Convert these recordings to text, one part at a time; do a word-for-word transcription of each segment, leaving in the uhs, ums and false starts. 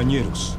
compañeros.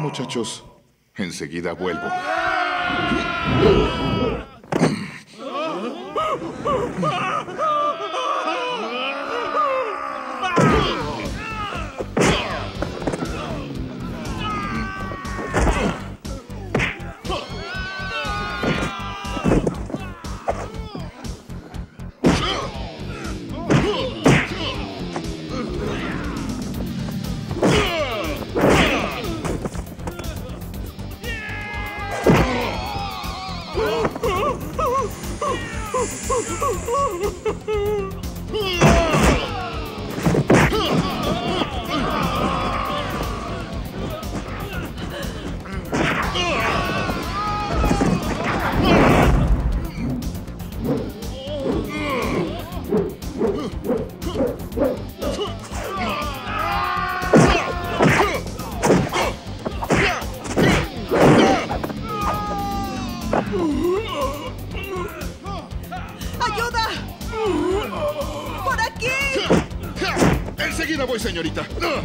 Muchachos, enseguida vuelvo. Señorita. Let's go.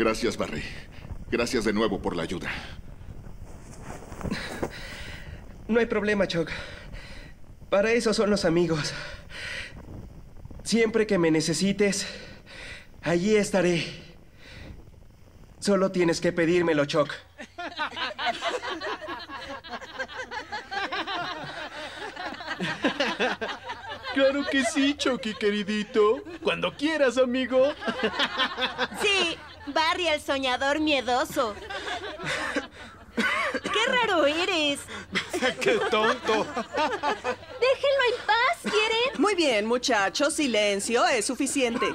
Gracias, Barry. Gracias de nuevo por la ayuda. No hay problema, Chuck. Para eso son los amigos. Siempre que me necesites, allí estaré. Solo tienes que pedírmelo, Chuck. Claro que sí, Chucky, queridito. Cuando quieras, amigo. Sí, Barry el soñador miedoso. ¡Qué raro eres! ¡Qué tonto! ¡Déjenlo en paz, ¿quieren? Muy bien, muchachos. Silencio es suficiente.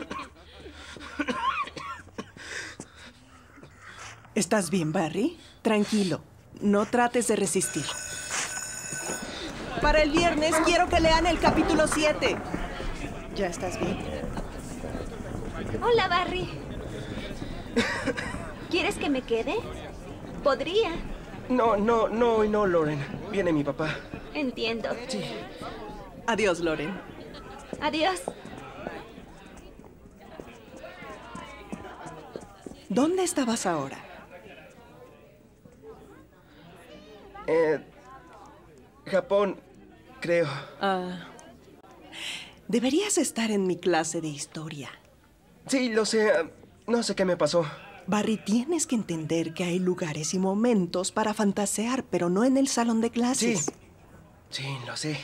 ¿Estás bien, Barry? Tranquilo. No trates de resistir. Para el viernes quiero que lean el capítulo siete. ¿Ya estás bien? Hola, Barry. ¿Quieres que me quede? Podría. No, no, no, no, Lauren. Viene mi papá. Entiendo. Sí. Adiós, Lauren. Adiós. ¿Dónde estabas ahora? Eh, Japón, creo. Ah. Deberías estar en mi clase de historia. Sí, lo sé. No sé qué me pasó. Barry, tienes que entender que hay lugares y momentos para fantasear, pero no en el salón de clases. Sí, sí, lo sé.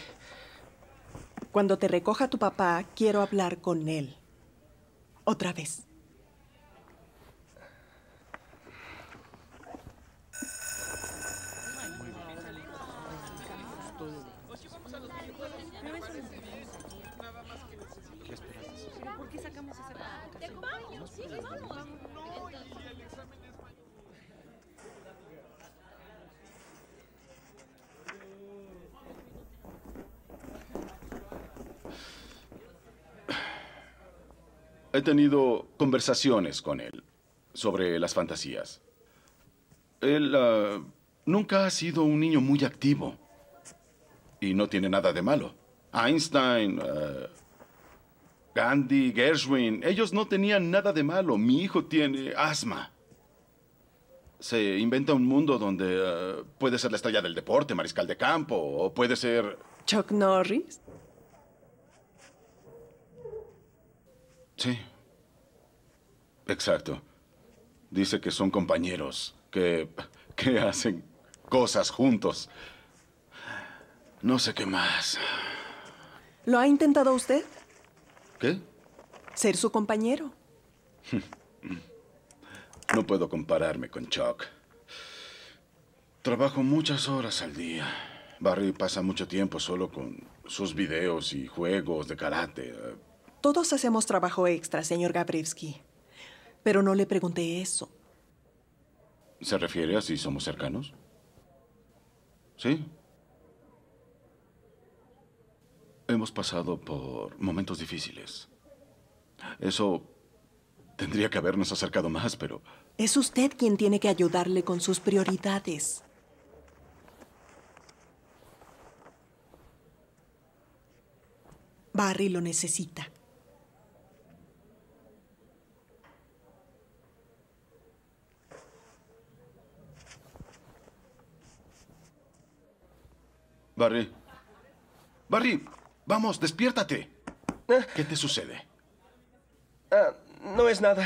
Cuando te recoja tu papá, quiero hablar con él. Otra vez. He tenido conversaciones con él sobre las fantasías. Él uh, nunca ha sido un niño muy activo. Y no tiene nada de malo. Einstein, uh, Gandhi, Gershwin, ellos no tenían nada de malo. Mi hijo tiene asma. Se inventa un mundo donde uh, puede ser la estrella del deporte, mariscal de campo, o puede ser... Chuck Norris. Sí, exacto. Dice que son compañeros, que, que hacen cosas juntos. No sé qué más. ¿Lo ha intentado usted? ¿Qué? Ser su compañero. No puedo compararme con Chuck. Trabajo muchas horas al día. Barry pasa mucho tiempo solo con sus videos y juegos de karate. Todos hacemos trabajo extra, señor Gabrewski. Pero no le pregunté eso. ¿Se refiere a si somos cercanos? Sí. Hemos pasado por momentos difíciles. Eso tendría que habernos acercado más, pero... Es usted quien tiene que ayudarle con sus prioridades. Barry lo necesita. Barry. Barry, vamos, despiértate. Ah. ¿Qué te sucede? Ah, no es nada.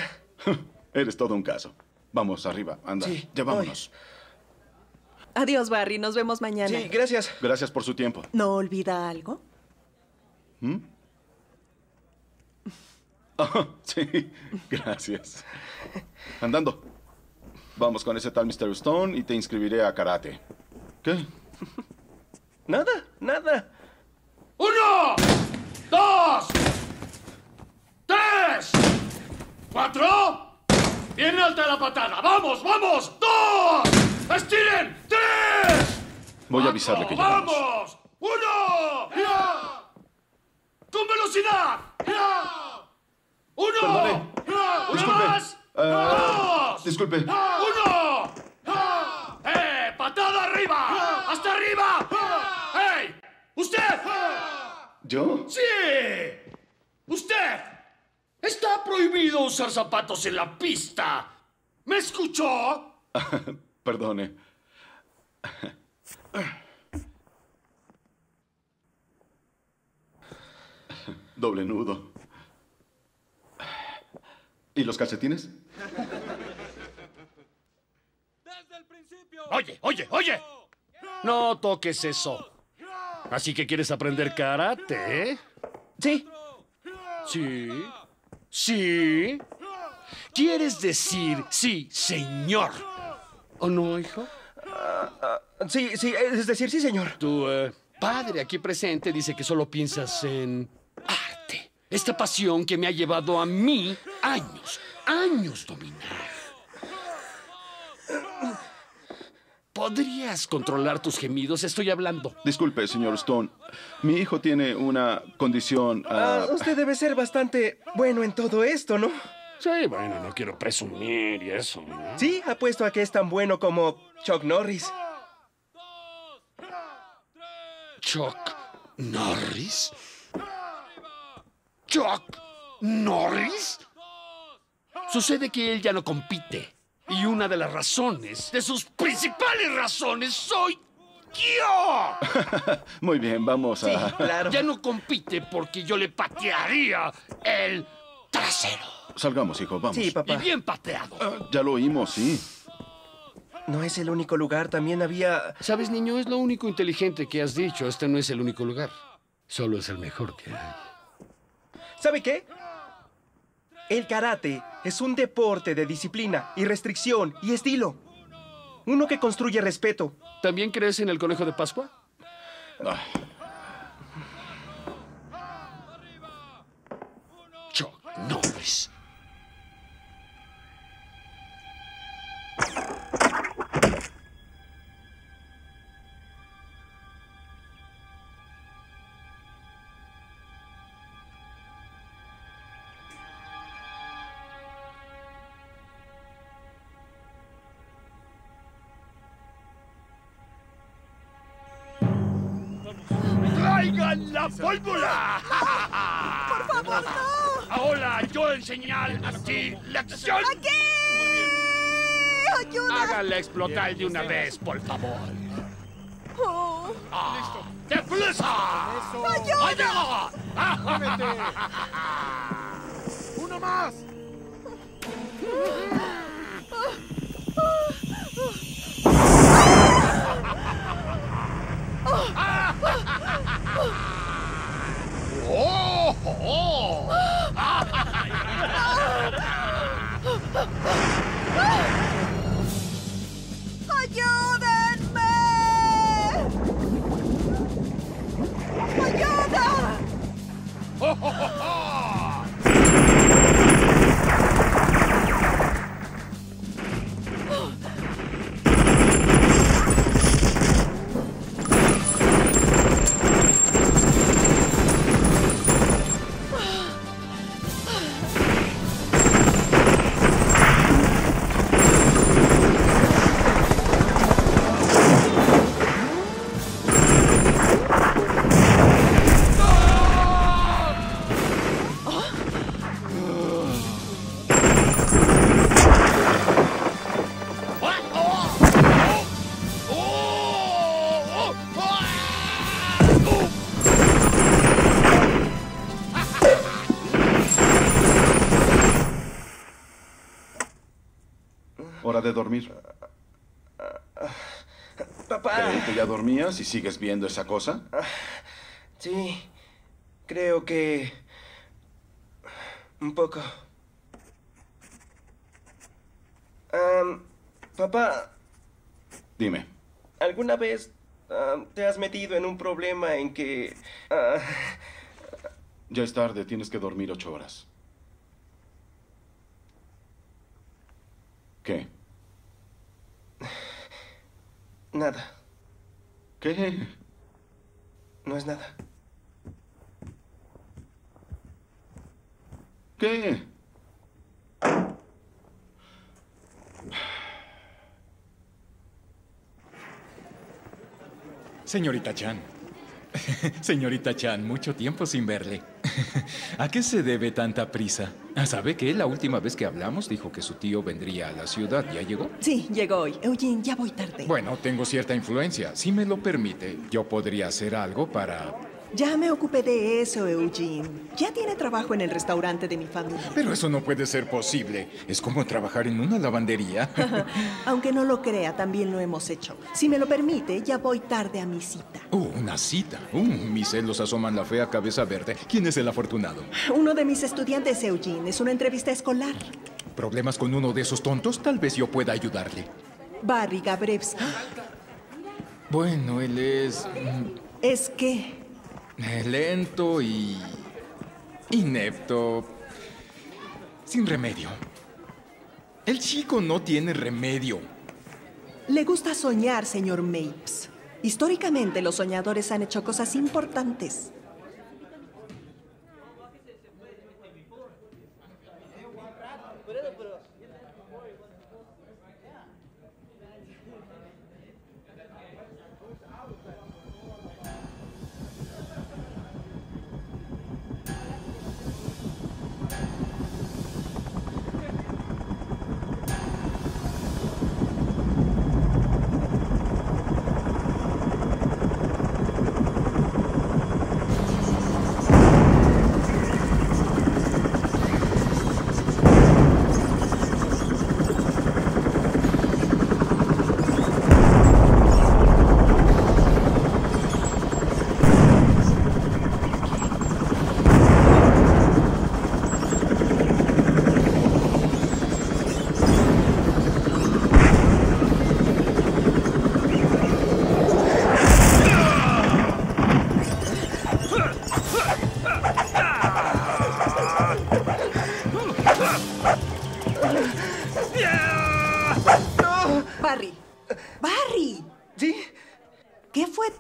Eres todo un caso. Vamos, arriba, anda. Sí, ya vámonos. Voy. Adiós, Barry, nos vemos mañana. Sí, gracias. Gracias por su tiempo. ¿No olvida algo? ¿Mm? Oh, sí, gracias. Andando. Vamos con ese tal mister Stone y te inscribiré a karate. ¿Qué? Nada, nada. ¡Uno! ¡Dos! ¡Tres! ¡Cuatro! ¡Bien alta la patada! ¡Vamos, vamos! ¡Dos! ¡Estiren! ¡Tres! Voy a avisarle que llegamos. ¡Vamos! ¡Uno! ¡Ya! ¡Con velocidad! ¡Uno! Perdone. ¡Una más! Uh, ¡Dos! Disculpe. ¡Uno! ¡Eh! ¡Patada arriba! ¡Hasta arriba! ¡Hey! ¡Usted! ¿Yo? ¡Sí! ¡Usted! Está prohibido usar zapatos en la pista. ¿Me escuchó? Perdone. Doble nudo. ¿Y los calcetines? Desde el principio. Oye, oye, oye. No toques eso. Así que quieres aprender karate, ¿eh? Sí. Sí. Sí. ¿Quieres decir sí, señor? ¿O no, hijo? Uh, uh, sí, sí, es decir, sí, señor. Tu uh, padre aquí presente dice que solo piensas en arte. Esta pasión que me ha llevado a mí años, años dominar. ¿Podrías controlar tus gemidos? Estoy hablando. Disculpe, señor Stone. Mi hijo tiene una condición... Uh... Uh, usted debe ser bastante bueno en todo esto, ¿no? Sí, bueno, no quiero presumir y eso, ¿no? Sí, apuesto a que es tan bueno como Chuck Norris. ¿Chuck Norris? ¿Chuck Norris? Sucede que él ya no compite. Y una de las razones, de sus principales razones, soy yo. Muy bien, vamos a... Sí, claro. Ya no compite porque yo le patearía el trasero. Salgamos, hijo, vamos. Sí, papá. Y bien pateado. Uh, ya lo oímos, sí. No es el único lugar, también había... Sabes, niño, es lo único inteligente que has dicho. Este no es el único lugar. Solo es el mejor que hay. ¿Sabe qué? El karate es un deporte de disciplina y restricción y estilo. Uno que construye respeto. ¿También crees en el conejo de Pascua? Ah. Chuck Norris. ¡Traigan la pólvora! ¡Por favor, no! Ahora yo enseñaré a ti la acción. ¡Aquí! ¡Ayuda! Háganla explotar de una vez, por favor. Oh. Ah, ¡deprisa! ¡Ayuda! ¡Ayuda! ¡Ah! ¡Uno más! ¡Oh! ¡Oh! ¡Ayúdenme! ¡Ayuda! ¡Oh, oh, oh, oh! De dormir. Papá. ¿Creí que ya dormías y sigues viendo esa cosa? Sí, creo que... un poco. Um, papá. Dime. ¿Alguna vez um, te has metido en un problema en que... Uh... Ya es tarde, tienes que dormir ocho horas. ¿Qué? Nada. ¿Qué? No es nada. ¿Qué? Señorita Chan, Señorita Chan, mucho tiempo sin verle. ¿A qué se debe tanta prisa? ¿Sabe que la última vez que hablamos dijo que su tío vendría a la ciudad? ¿Ya llegó? Sí, llegó hoy. Eugene, ya voy tarde. Bueno, tengo cierta influencia. Si me lo permite, yo podría hacer algo para... Ya me ocupé de eso, Eugene. Ya tiene trabajo en el restaurante de mi familia. Pero eso no puede ser posible. Es como trabajar en una lavandería. Aunque no lo crea, también lo hemos hecho. Si me lo permite, ya voy tarde a mi cita. Oh, una cita. Uh, mis celos asoman la fea cabeza verde. ¿Quién es el afortunado? Uno de mis estudiantes, Eugene. Es una entrevista escolar. ¿Problemas con uno de esos tontos? Tal vez yo pueda ayudarle. Barry Gabrewski. Bueno, él es... ¿Es qué? Lento y inepto, sin remedio. El chico no tiene remedio. Le gusta soñar, señor Mapes. Históricamente, los soñadores han hecho cosas importantes.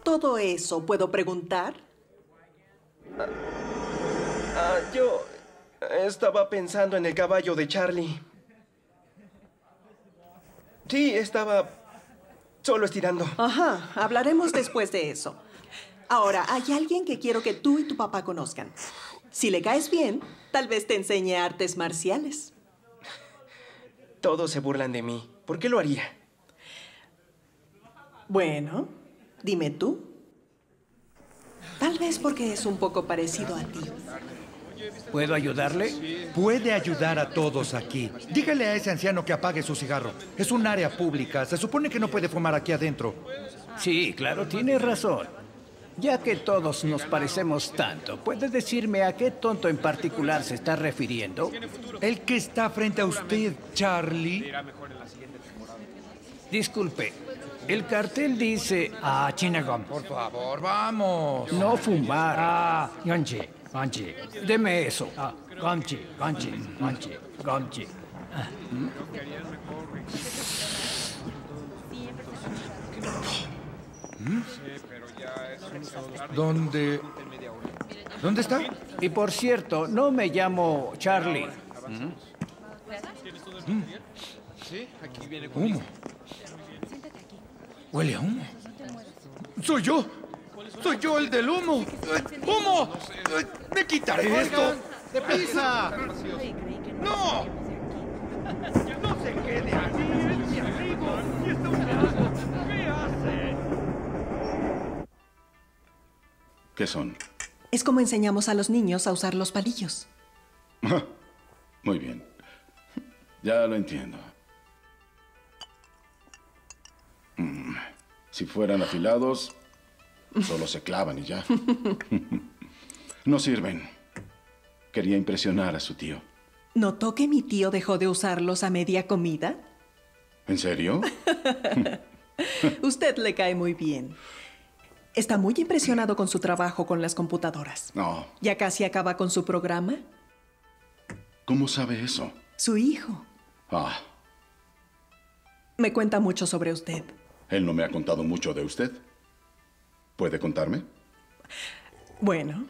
¿Todo eso puedo preguntar? Ah, ah, yo estaba pensando en el caballo de Charlie. Sí, estaba solo estirando. Ajá, hablaremos después de eso. Ahora, hay alguien que quiero que tú y tu papá conozcan. Si le caes bien, tal vez te enseñe artes marciales. Todos se burlan de mí. ¿Por qué lo haría? Bueno... Dime tú. Tal vez porque es un poco parecido a ti. ¿Puedo ayudarle? Puede ayudar a todos aquí. Dígale a ese anciano que apague su cigarro. Es un área pública. Se supone que no puede fumar aquí adentro. Sí, claro, tiene razón. Ya que todos nos parecemos tanto, ¿puede decirme a qué tonto en particular se está refiriendo? El que está frente a usted, Charlie. Disculpe. El cartel dice... Ah, Chinagón. Por favor, vamos. No fumar. Ah, Gonchi, Gonchi. Deme eso. Ah, Gonchi, Gonchi, Gonchi, Gonchi. ¿Dónde? ¿Dónde está? Y por cierto, no me llamo Charlie. Sí, aquí viene conmigo. Huele a humo. ¡Soy yo! ¡Soy yo el del humo! ¡Humo! ¡Me quitaré esto! ¡Deprisa! ¡No! ¡No se quede aquí! ¡Es mi amigo! ¡Y está humillado! ¿Qué hace? ¿Qué son? Es como enseñamos a los niños a usar los palillos. Muy bien. Ya lo entiendo. Si fueran afilados, solo se clavan y ya. No sirven. Quería impresionar a su tío. ¿Notó que mi tío dejó de usarlos a media comida? ¿En serio? Usted le cae muy bien. Está muy impresionado con su trabajo con las computadoras. No. ¿Ya casi acaba con su programa? ¿Cómo sabe eso? Su hijo. Ah. Me cuenta mucho sobre usted. Él no me ha contado mucho de usted. ¿Puede contarme? Bueno,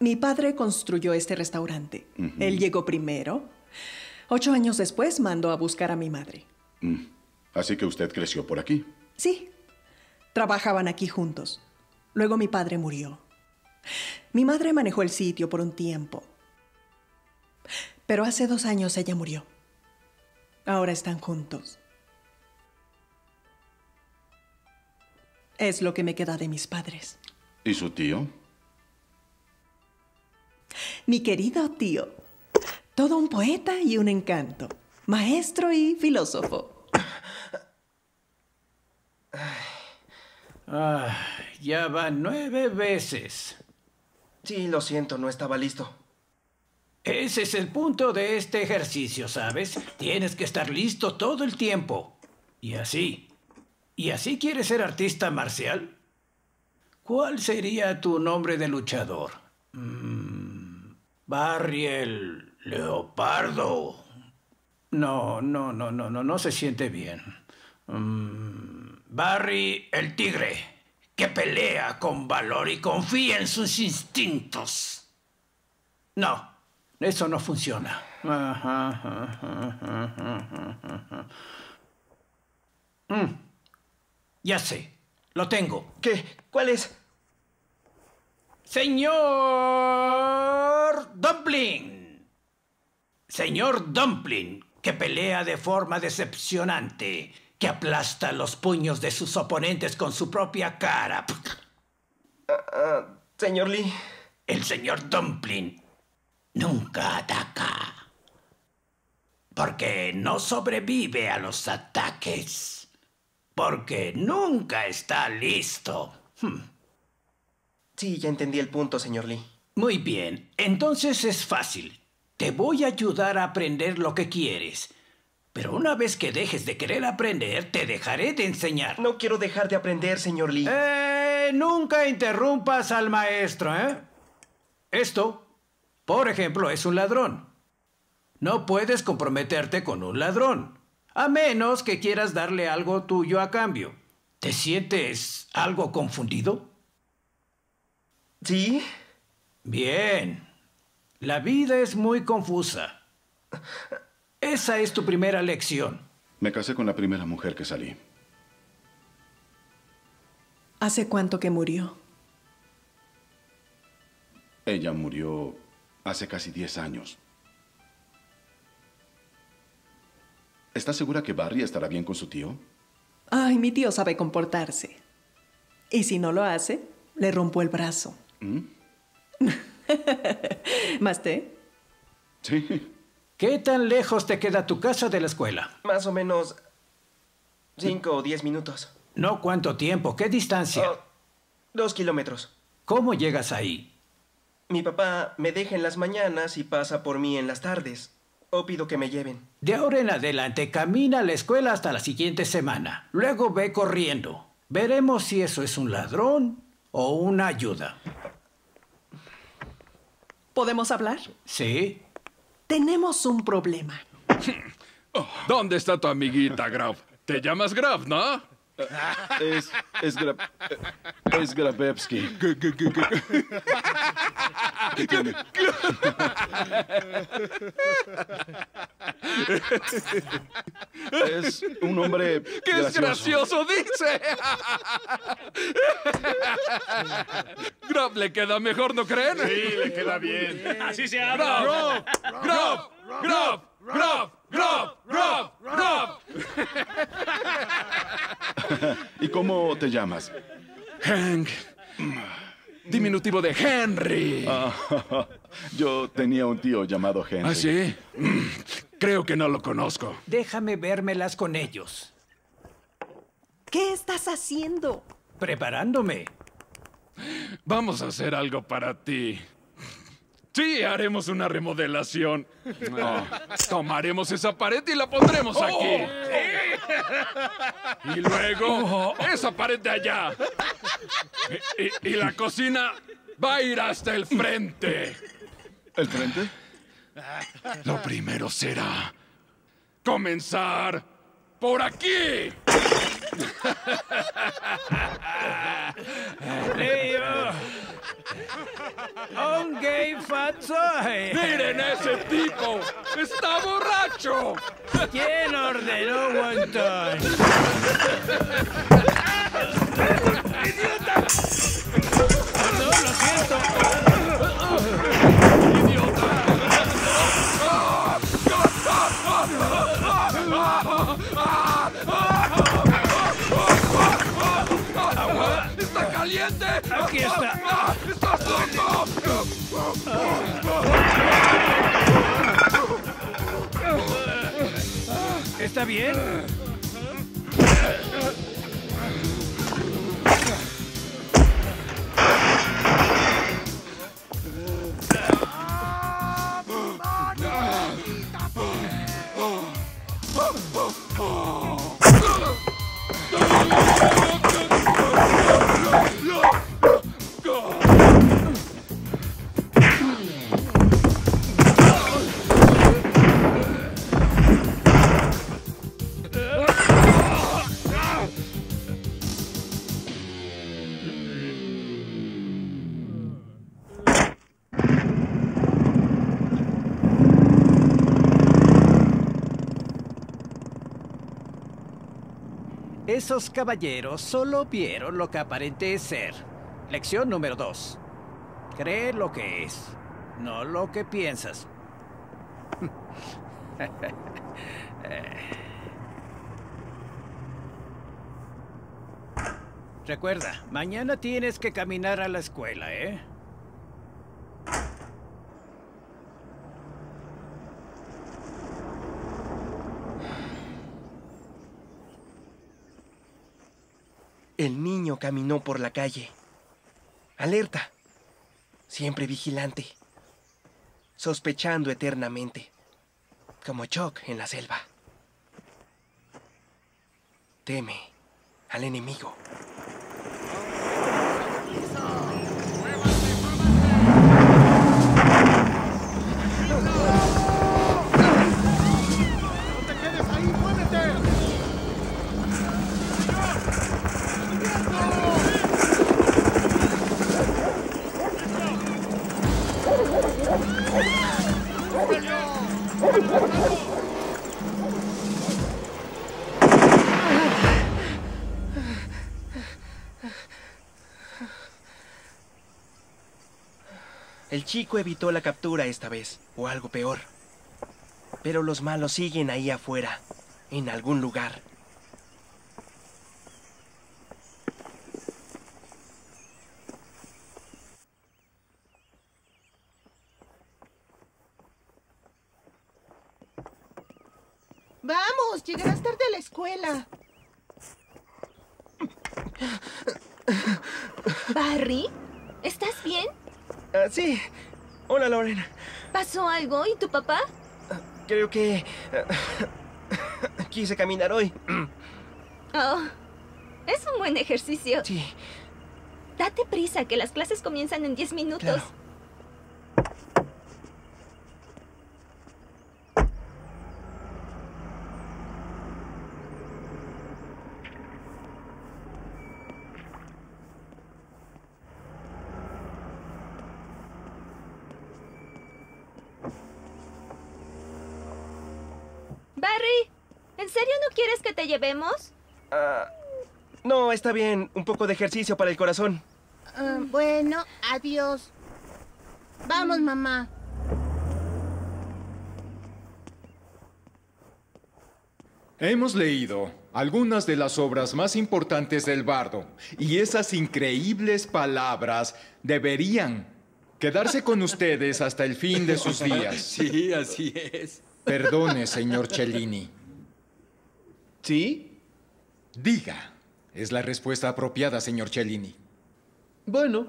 mi padre construyó este restaurante. Uh-huh. Él llegó primero. Ocho años después mandó a buscar a mi madre. Mm. Así que usted creció por aquí. Sí. Trabajaban aquí juntos. Luego mi padre murió. Mi madre manejó el sitio por un tiempo, pero hace dos años ella murió. Ahora están juntos. Es lo que me queda de mis padres. ¿Y su tío? Mi querido tío. Todo un poeta y un encanto. Maestro y filósofo. Ah, ya van nueve veces. Sí, lo siento, no estaba listo. Ese es el punto de este ejercicio, ¿sabes? Tienes que estar listo todo el tiempo. Y así. ¿Y así quieres ser artista marcial? ¿Cuál sería tu nombre de luchador? Mm, Barry el Leopardo. No, no, no, no, no, no se siente bien. Mm, Barry el Tigre, que pelea con valor y confía en sus instintos. No. Eso no funciona. Mm, ya sé. Lo tengo. ¿Qué? ¿Cuál es? Señor Dumpling. Señor Dumpling, que pelea de forma decepcionante, que aplasta los puños de sus oponentes con su propia cara. Uh, uh, señor Lee. El señor Dumpling nunca ataca, porque no sobrevive a los ataques, porque nunca está listo. Hmm. Sí, ya entendí el punto, señor Lee. Muy bien, entonces es fácil. Te voy a ayudar a aprender lo que quieres, pero una vez que dejes de querer aprender, te dejaré de enseñar. No quiero dejar de aprender, señor Lee. Eh, nunca interrumpas al maestro, ¿eh? Esto... Por ejemplo, es un ladrón. No puedes comprometerte con un ladrón, a menos que quieras darle algo tuyo a cambio. ¿Te sientes algo confundido? Sí. Bien. La vida es muy confusa. Esa es tu primera lección. Me casé con la primera mujer que salí. ¿Hace cuánto que murió? Ella murió... hace casi diez años. ¿Estás segura que Barry estará bien con su tío? Ay, mi tío sabe comportarse. Y si no lo hace, le rompo el brazo. ¿Mm? ¿Más té? Sí. ¿Qué tan lejos te queda tu casa de la escuela? Más o menos cinco o diez minutos. No, ¿cuánto tiempo? ¿Qué distancia? Oh, dos kilómetros. ¿Cómo llegas ahí? Mi papá me deja en las mañanas y pasa por mí en las tardes. O pido que me lleven. De ahora en adelante, camina a la escuela hasta la siguiente semana. Luego ve corriendo. Veremos si eso es un ladrón o una ayuda. ¿Podemos hablar? Sí. Tenemos un problema. Oh, ¿dónde está tu amiguita, Graf? Te llamas Graf, ¿no? Es... es Graf... es Grabevsky. ¿Qué tiene? Es un hombre... ¡Qué gracioso, gracioso dice! Graf le queda mejor, ¿no creen? Sí, le queda bien. Así se habla. Graf, Graf, Graf, Graf, Graf, Graf, Graf. ¿Y cómo te llamas? Hank. Diminutivo de Henry. Ah, yo tenía un tío llamado Henry. ¿Ah, sí? Creo que no lo conozco. Déjame vérmelas con ellos. ¿Qué estás haciendo? Preparándome. Vamos a hacer algo para ti. Sí, haremos una remodelación. Oh. Tomaremos esa pared y la pondremos oh, aquí. ¿Eh? Y luego, oh, esa pared de allá. Y, y, y la cocina va a ir hasta el frente. ¿El frente? Lo primero será comenzar por aquí. ¡Leo! ¡Un gay fatsoy! ¡Miren a ese tipo! ¡Está borracho! ¿Quién ordenó Wonton? ¡Idiota! Aquí está. ¡Estás loco! ¿Está bien? Esos caballeros solo vieron lo que aparente es ser. Lección número dos. Cree lo que es, no lo que piensas. Recuerda, mañana tienes que caminar a la escuela, ¿eh? El niño caminó por la calle. Alerta. Siempre vigilante. Sospechando eternamente. Como Chuck en la selva. Teme al enemigo. El chico evitó la captura esta vez, o algo peor. Pero los malos siguen ahí afuera, en algún lugar. ¡Vamos! Llegarás tarde a la escuela. ¿Barry? ¿Estás bien? Uh, sí. Hola, Lauren. ¿Pasó algo? ¿Y tu papá? Uh, creo que... Uh, quise caminar hoy. Oh, es un buen ejercicio. Sí. Date prisa, que las clases comienzan en diez minutos. Claro. ¿Llevemos? Uh, no, está bien. Un poco de ejercicio para el corazón. Uh, bueno, adiós. Vamos, mamá. Hemos leído algunas de las obras más importantes del bardo, y esas increíbles palabras deberían quedarse con ustedes hasta el fin de sus días. Sí, así es. Perdone, señor Cellini. ¿Sí? Diga. Es la respuesta apropiada, señor Cellini. Bueno.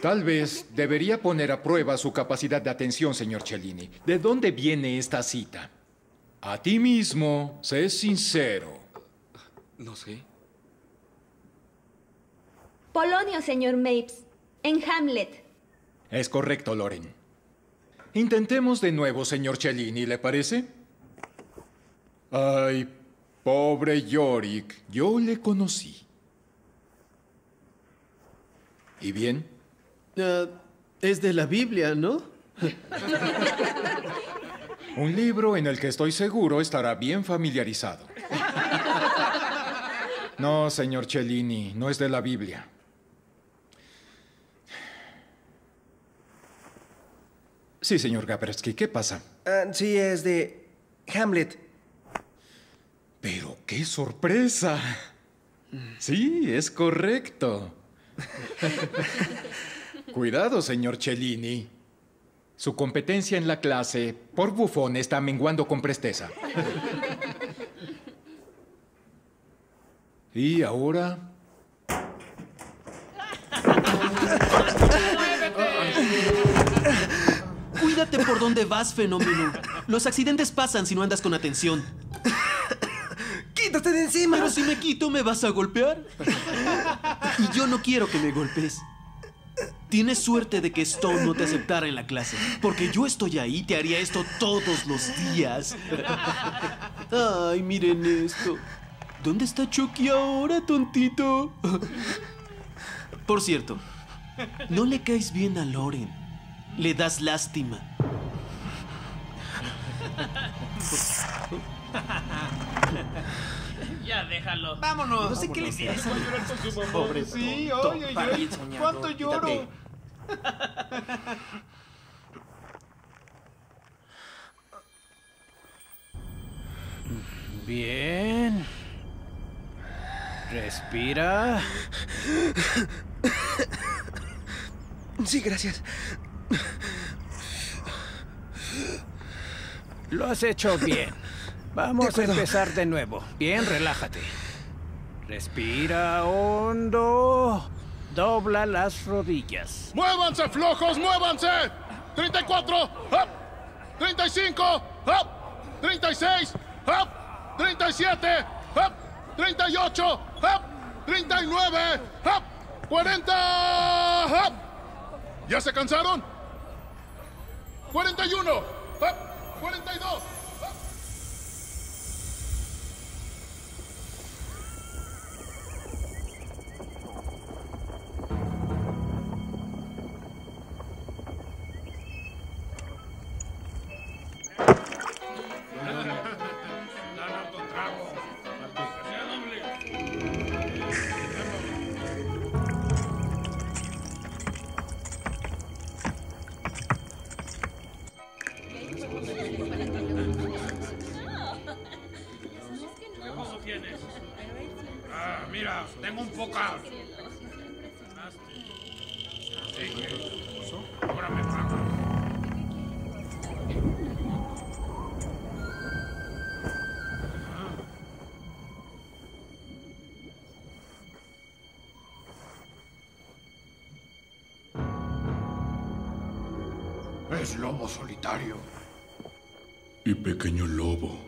Tal vez debería poner a prueba su capacidad de atención, señor Cellini. ¿De dónde viene esta cita? A ti mismo, sé sincero. No sé. Polonio, señor Mapes. En Hamlet. Es correcto, Lauren. Intentemos de nuevo, señor Cellini, ¿le parece? Ay, pobre Yorick, yo le conocí. ¿Y bien? Uh, es de la Biblia, ¿no? Un libro en el que estoy seguro estará bien familiarizado. No, señor Cellini, no es de la Biblia. Sí, señor Gabrewski, ¿qué pasa? Uh, sí, es de Hamlet. ¡Pero qué sorpresa! Sí, es correcto. Cuidado, señor Cellini. Su competencia en la clase por bufón está menguando con presteza. Y ahora... Cuídate por dónde vas, fenómeno. Los accidentes pasan si no andas con atención. ¡Quítate de encima! Pero si me quito, ¿me vas a golpear? Y yo no quiero que me golpes. Tienes suerte de que Stone no te aceptara en la clase, porque yo estoy ahí y te haría esto todos los días. Ay, miren esto. ¿Dónde está Chucky ahora, tontito? Por cierto, no le caes bien a Lauren. Le das lástima. Ya, déjalo. Vámonos. No sé qué le pasa. Pobre. Sí, oye, oye. ¿Cuánto lloro? Bien. Respira. Sí, gracias. Lo has hecho bien. Vamos a empezar de nuevo. Bien, relájate. Respira hondo. Dobla las rodillas. ¡Muévanse, flojos! ¡Muévanse! ¡treinta y cuatro! ¡Up! ¡treinta y cinco! ¡Up! ¡treinta y seis! ¡Up! ¡treinta y siete! ¡Up! ¡treinta y ocho! ¡Up! ¡treinta y nueve! ¡Up! ¡cuarenta! ¡Up! ¿Ya se cansaron? ¡cuarenta y uno! ¡Up! ¡cuarenta y dos! Es lobo solitario. Y pequeño lobo.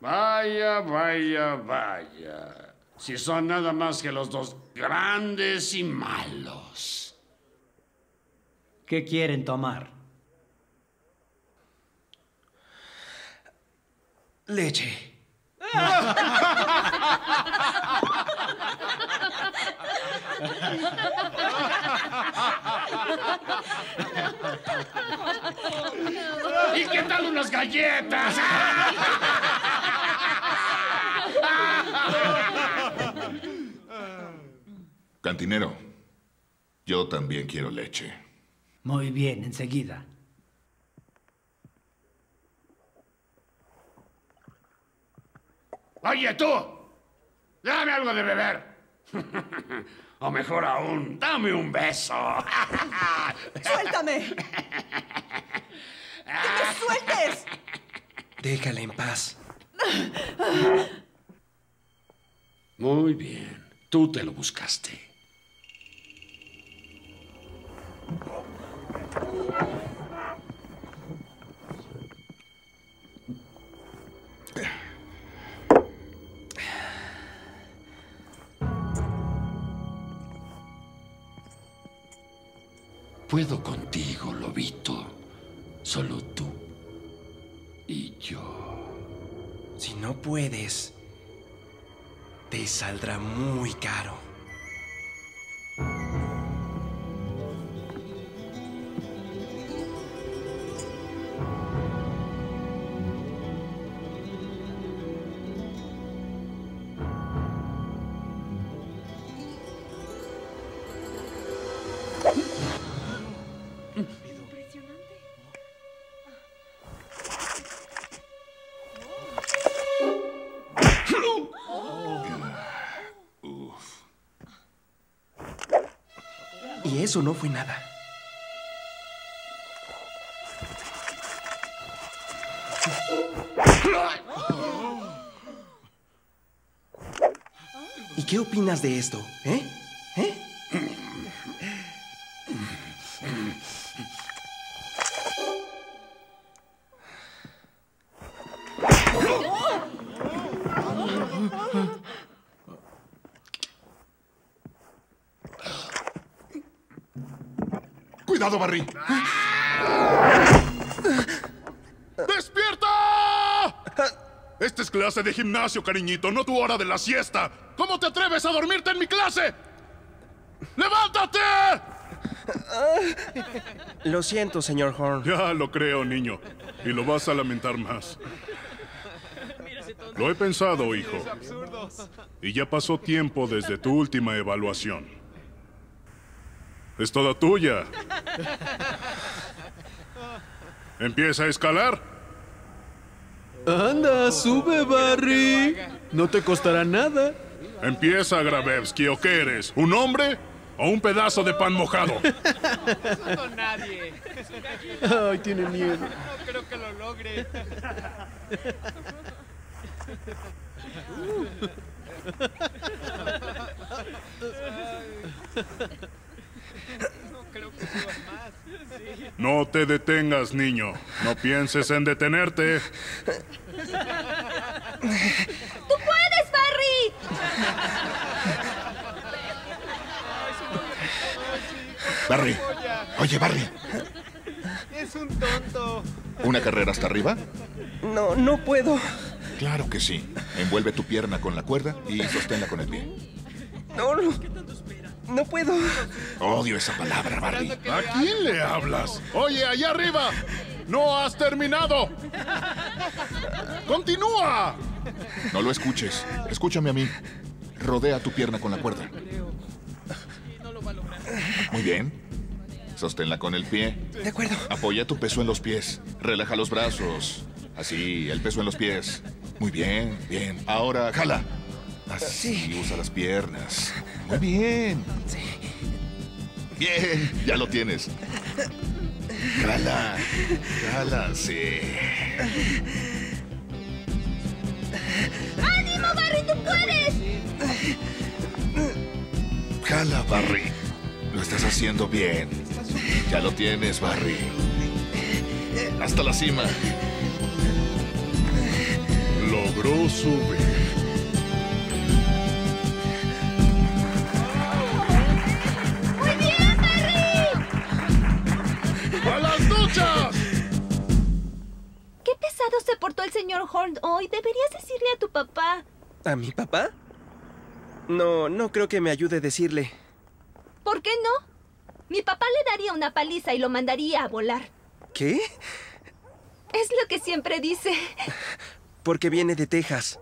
Vaya, vaya, vaya. Si son nada más que los dos grandes y malos. ¿Qué quieren tomar? Leche. ¿Y qué tal unas galletas? Cantinero, yo también quiero leche. Muy bien, enseguida. Oye, tú, dame algo de beber. O mejor aún, dame un beso. ¡Suéltame! ¡Que me sueltes! Déjala en paz. Muy bien, tú te lo buscaste. Puedo contigo, lobito. Solo tú y yo. Si no puedes, te saldrá muy caro. eso no fue nada. ¿Y qué opinas de esto? ¿Eh? ¿Eh? ¡Cuidado, Barry! ¡Despierta! Esta es clase de gimnasio, cariñito, no tu hora de la siesta. ¿Cómo te atreves a dormirte en mi clase? ¡Levántate! Lo siento, señor Horn. Ya lo creo, niño. Y lo vas a lamentar más. Lo he pensado, hijo. Y ya pasó tiempo desde tu última evaluación. Es toda tuya. Empieza a escalar. Anda, sube, Barry. No te costará nada. Empieza, Grabevsky, ¿o qué eres? ¿Un hombre o un pedazo de pan mojado? Ay, tiene miedo. No creo que lo logre. No te detengas, niño. No pienses en detenerte. ¡Tú puedes, Barry! Barry. Oye, Barry. Es un tonto. ¿Una carrera hasta arriba? No, no puedo. Claro que sí. Envuelve tu pierna con la cuerda y sosténla con el pie. No, no. No puedo. Odio esa palabra, Barry. ¿A quién le hablas? Oye, allá arriba. No has terminado. Continúa. No lo escuches. Escúchame a mí. Rodea tu pierna con la cuerda. Muy bien. Sosténla con el pie. De acuerdo. Apoya tu peso en los pies. Relaja los brazos. Así, el peso en los pies. Muy bien, bien. Ahora, jala. Así, sí. Usa las piernas. Muy bien. Sí. Bien, ya lo tienes. Jala, jala, sí. ¡Ánimo, Barry, tú puedes! Jala, Barry. Lo estás haciendo bien. Ya lo tienes, Barry. Hasta la cima. Logró subir. ¡Qué pesado se portó el señor Horn hoy! Deberías decirle a tu papá. ¿A mi papá? No, no creo que me ayude a decirle. ¿Por qué no? Mi papá le daría una paliza y lo mandaría a volar. ¿Qué? Es lo que siempre dice. Porque viene de Texas.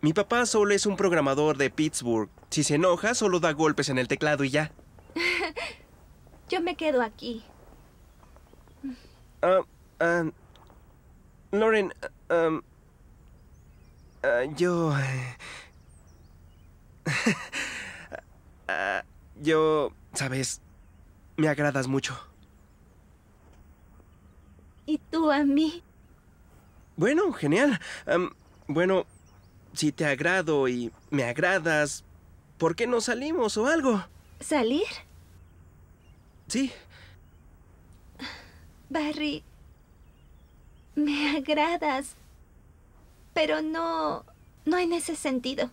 Mi papá solo es un programador de Pittsburgh. Si se enoja, solo da golpes en el teclado y ya. Yo me quedo aquí. Uh, uh, Lauren, uh, um, uh, yo, uh, yo, sabes, me agradas mucho. ¿Y tú a mí? Bueno, genial. Um, bueno, si te agrado y me agradas, ¿por qué no salimos o algo? ¿Salir? Sí. Barry, me agradas, pero no, no en ese sentido.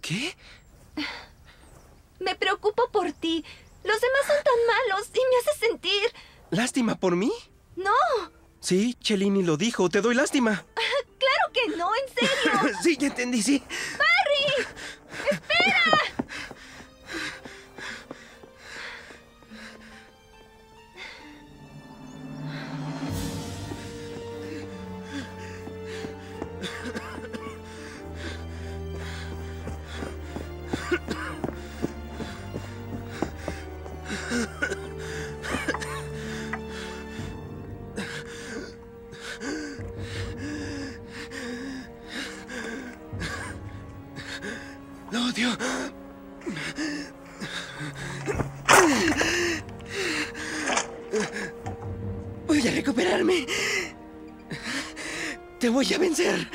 ¿Qué? Me preocupo por ti. Los demás son tan malos y me hace sentir... ¿Lástima por mí? ¡No! Sí, Cellini lo dijo, te doy lástima. ¡Claro que no, en serio! Sí, ya entendí, sí. ¡Barry! ¡Espera! Lo odio. recuperarme. Te voy a vencer.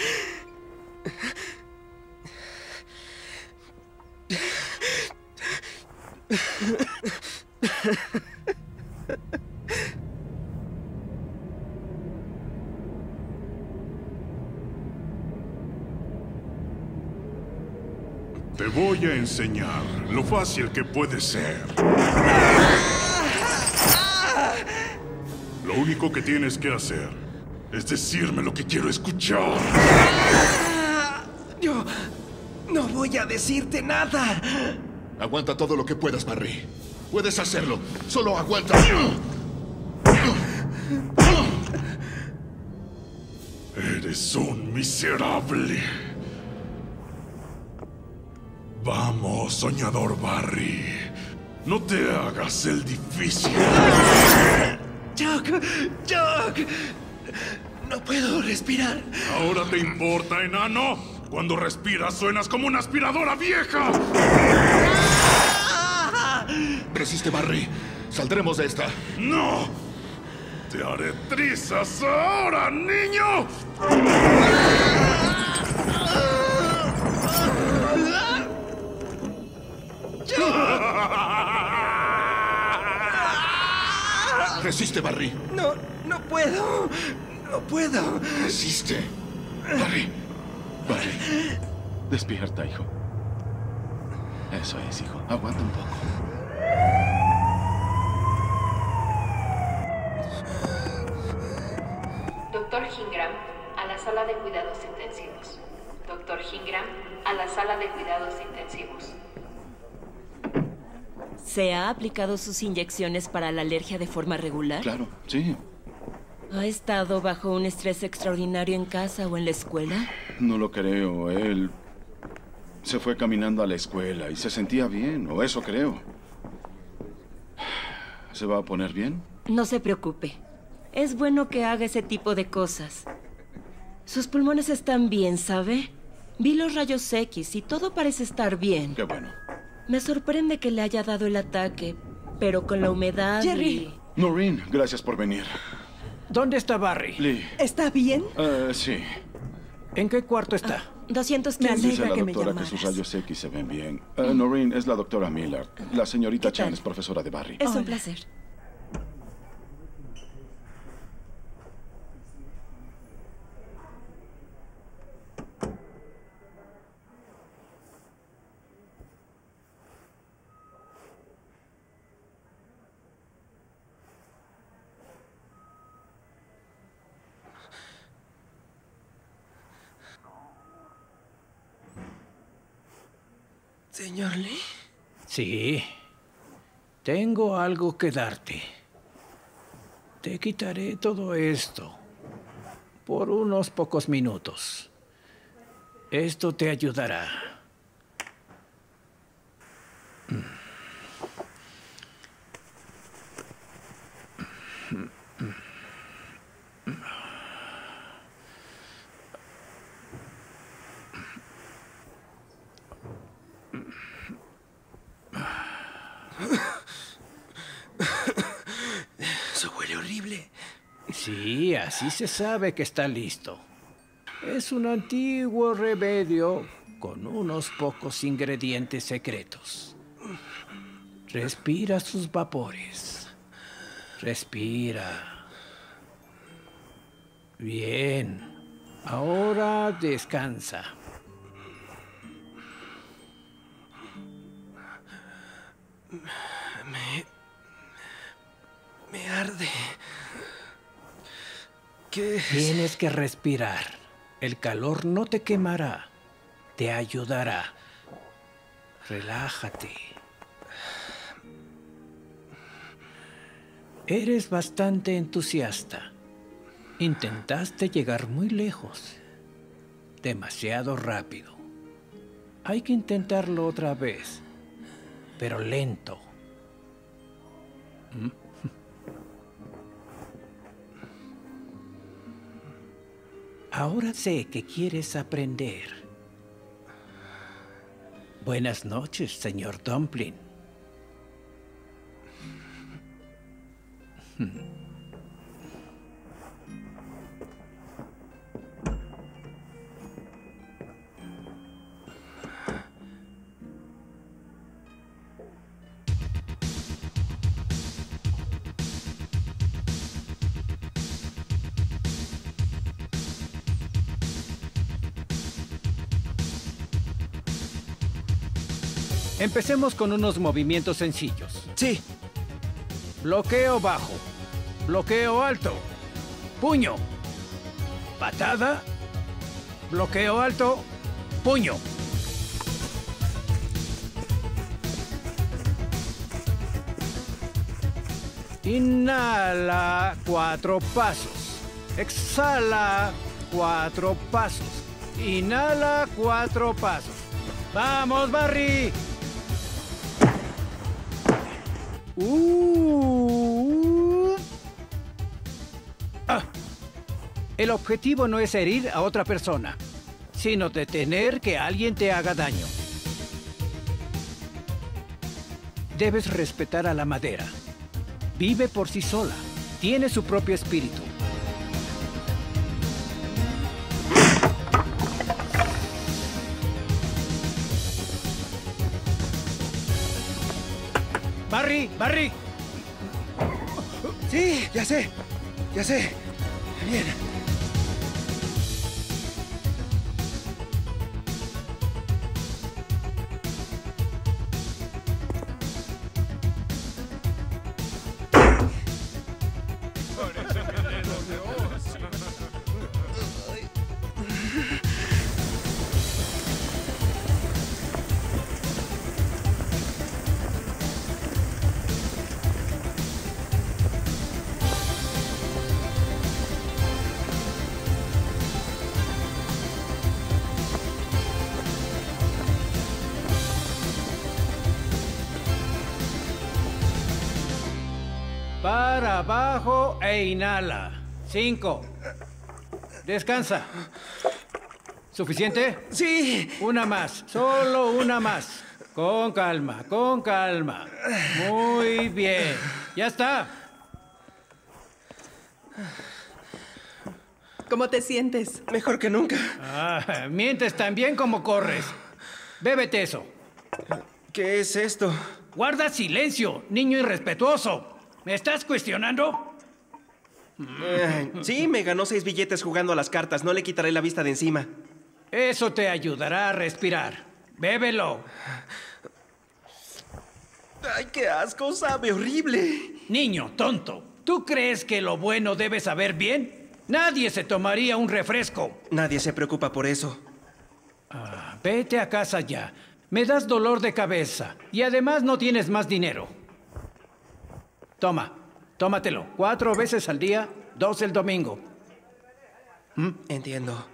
Te voy a enseñar lo fácil que puede ser. Lo único que tienes que hacer es decirme lo que quiero escuchar. Yo no voy a decirte nada. Aguanta todo lo que puedas, Barry. Puedes hacerlo. Solo aguanta. Eres un miserable. Vamos, soñador Barry. No te hagas el difícil. Chuck, Chuck. No puedo respirar. ¿Ahora te importa, enano? Cuando respiras suenas como una aspiradora vieja. Resiste, Barry. Saldremos de esta. ¡No! Te haré trizas ahora, niño. Resiste, Barry. No, no puedo. No puedo. Resiste. Barry. Barry. Despierta, hijo. Eso es, hijo. Aguanta un poco. Doctor Ingram, a la sala de cuidados intensivos. Doctor Ingram, a la sala de cuidados intensivos. ¿Se ha aplicado sus inyecciones para la alergia de forma regular? Claro, sí. ¿Ha estado bajo un estrés extraordinario en casa o en la escuela? No lo creo. Él se fue caminando a la escuela y se sentía bien, o eso creo. ¿Se va a poner bien? No se preocupe. Es bueno que haga ese tipo de cosas. Sus pulmones están bien, ¿sabe? Vi los rayos X y todo parece estar bien. Qué bueno. Me sorprende que le haya dado el ataque, pero con la humedad... Jerry. Y... Noreen, gracias por venir. ¿Dónde está Barry? Lee. ¿Está bien? Uh, sí. ¿En qué cuarto está? Uh, doscientos quince. Me alegra que me llamaras. Dice la doctora que sus rayos X se ven bien. Uh, Noreen, es la doctora Miller. La señorita Chan es profesora de Barry. Es Hola. un placer. ¿Señor Lee? Sí. Tengo algo que darte. Te quitaré todo esto por unos pocos minutos. Esto te ayudará. Sí, así se sabe que está listo. Es un antiguo remedio con unos pocos ingredientes secretos. Respira sus vapores. Respira. Bien. Ahora descansa. Me... me arde. ¿Qué es? Tienes que respirar. El calor no te quemará. Te ayudará. Relájate. Eres bastante entusiasta. Intentaste llegar muy lejos. Demasiado rápido. Hay que intentarlo otra vez. Pero lento. ¿Mm? Ahora sé que quieres aprender. Buenas noches, señor Dumpling. Empecemos con unos movimientos sencillos. Sí. Bloqueo bajo. Bloqueo alto. Puño. Patada. Bloqueo alto. Puño. Inhala, cuatro pasos. Exhala, cuatro pasos. Inhala, cuatro pasos. ¡Vamos, Barry! Uh. Ah. El objetivo no es herir a otra persona, sino detener que alguien te haga daño. Debes respetar a la madera. Vive por sí sola. Tiene su propio espíritu. ¡Barry! ¡Barry! Sí, ya sé. Ya sé. Bien. Para abajo e inhala. Cinco. Descansa. ¿Suficiente? Sí. Una más. Solo una más. Con calma, con calma. Muy bien. Ya está. ¿Cómo te sientes? Mejor que nunca. Ah, mientes tan bien como corres. Bébete eso. ¿Qué es esto? Guarda silencio, niño irrespetuoso. ¿Me estás cuestionando? Eh, sí, me ganó seis billetes jugando a las cartas. No le quitaré la vista de encima. Eso te ayudará a respirar. Bébelo. ¡Ay, qué asco! ¡Sabe horrible! Niño, tonto. ¿Tú crees que lo bueno debe saber bien? Nadie se tomaría un refresco. Nadie se preocupa por eso. Ah, vete a casa ya. Me das dolor de cabeza. Y además no tienes más dinero. Toma, tómatelo. Cuatro veces al día, dos el domingo. ¿Mm? Entiendo.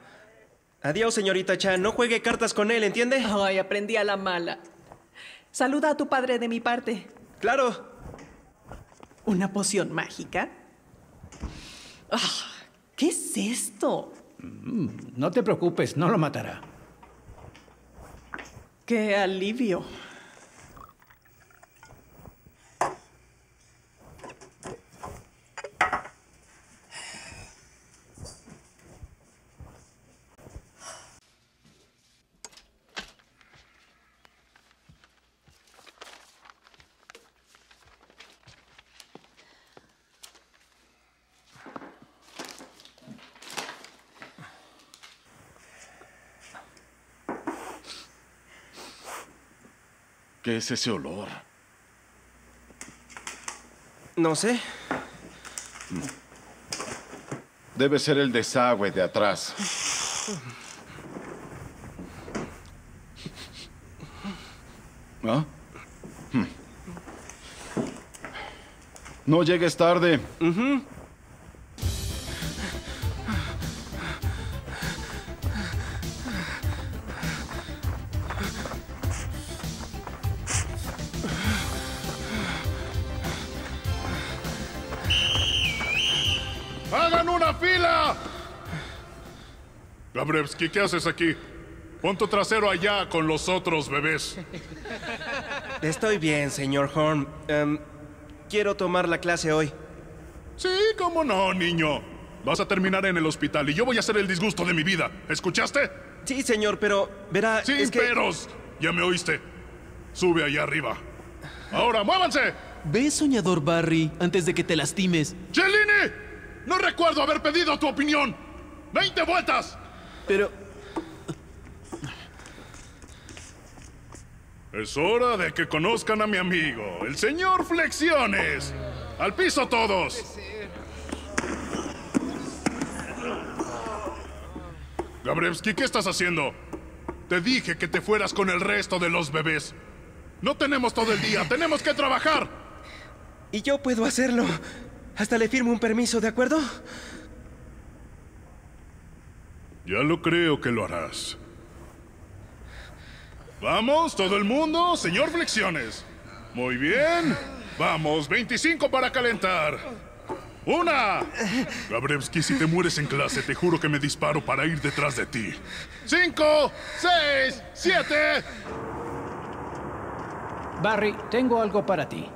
Adiós, señorita Chan. No juegue cartas con él, ¿entiende? Ay, aprendí a la mala. Saluda a tu padre de mi parte. ¡Claro! ¿Una poción mágica? Oh, ¿qué es esto? Mm, no te preocupes, no lo matará. ¡Qué alivio! ¿Qué es ese olor? No sé. Debe ser el desagüe de atrás. ¿Ah? No llegues tarde. Uh-huh. Gabrewski, ¿qué haces aquí? Pon tu trasero allá con los otros bebés. Estoy bien, señor Horn. Um, quiero tomar la clase hoy. Sí, cómo no, niño. Vas a terminar en el hospital y yo voy a hacer el disgusto de mi vida. ¿Escuchaste? Sí, señor, pero verá... ¡Sin es que... peros! Ya me oíste. Sube allá arriba. ¡Ahora, muévanse! Ve, soñador Barry, antes de que te lastimes. ¡Cellini! No recuerdo haber pedido tu opinión. ¡veinte vueltas! Pero... Es hora de que conozcan a mi amigo, el señor Flexiones. ¡Al piso todos! Gabrewski, ¿qué estás haciendo? Te dije que te fueras con el resto de los bebés. No tenemos todo el día, tenemos que trabajar. Y yo puedo hacerlo. Hasta le firmo un permiso, ¿de acuerdo? Ya lo creo que lo harás. Vamos, todo el mundo, señor Flexiones. Muy bien. Vamos, veinticinco para calentar. ¡Una! Gabrewski, si te mueres en clase, te juro que me disparo para ir detrás de ti. ¡Cinco! ¡Seis! ¡Siete! Barry, tengo algo para ti.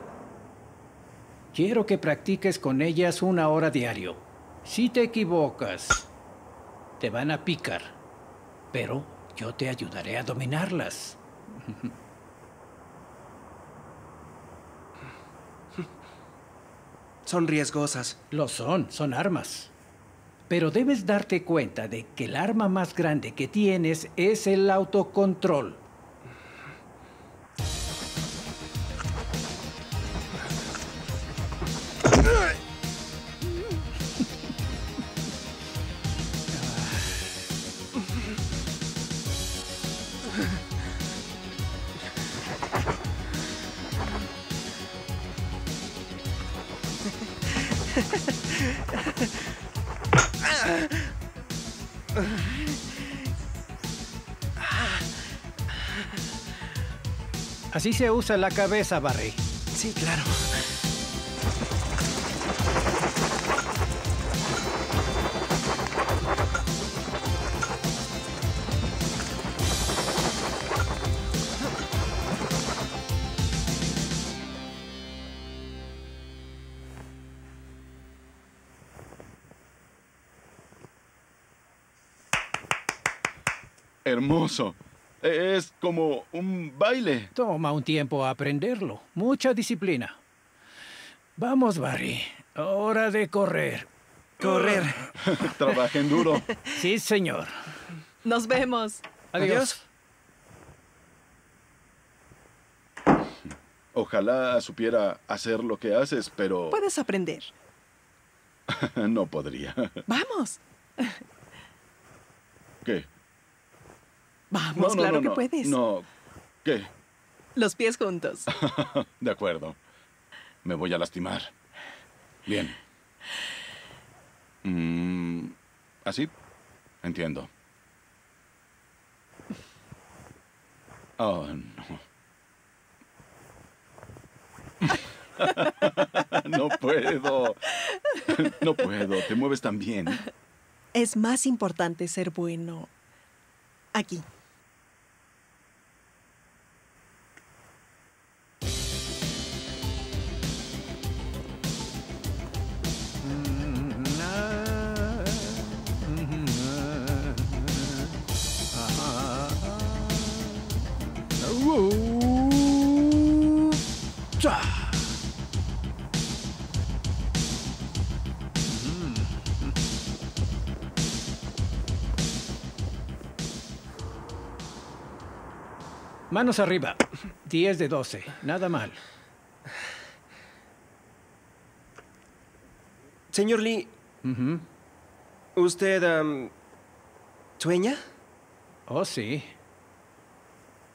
Quiero que practiques con ellas una hora diario. Si te equivocas, te van a picar. Pero yo te ayudaré a dominarlas. Son riesgosas. Lo son, son armas. Pero debes darte cuenta de que el arma más grande que tienes es el autocontrol. Así se usa la cabeza, Barry. Sí, claro. Hermoso. Es como un baile. Toma un tiempo a aprenderlo. Mucha disciplina. Vamos, Barry. Hora de correr. Correr. Trabajen duro. Sí, señor. Nos vemos. Adiós. Adiós. Ojalá supiera hacer lo que haces, pero... Puedes aprender. No podría. Vamos. ¿Qué? Vamos, no, no, claro no, no, que puedes. No, ¿qué? Los pies juntos. De acuerdo. Me voy a lastimar. Bien. Mm, ¿Así? Entiendo. Oh, no. No puedo. No puedo. Te mueves tan bien. Es más importante ser bueno aquí. Manos arriba. diez de doce. Nada mal. Señor Lee, uh-huh. ¿Usted um, sueña? Oh, sí.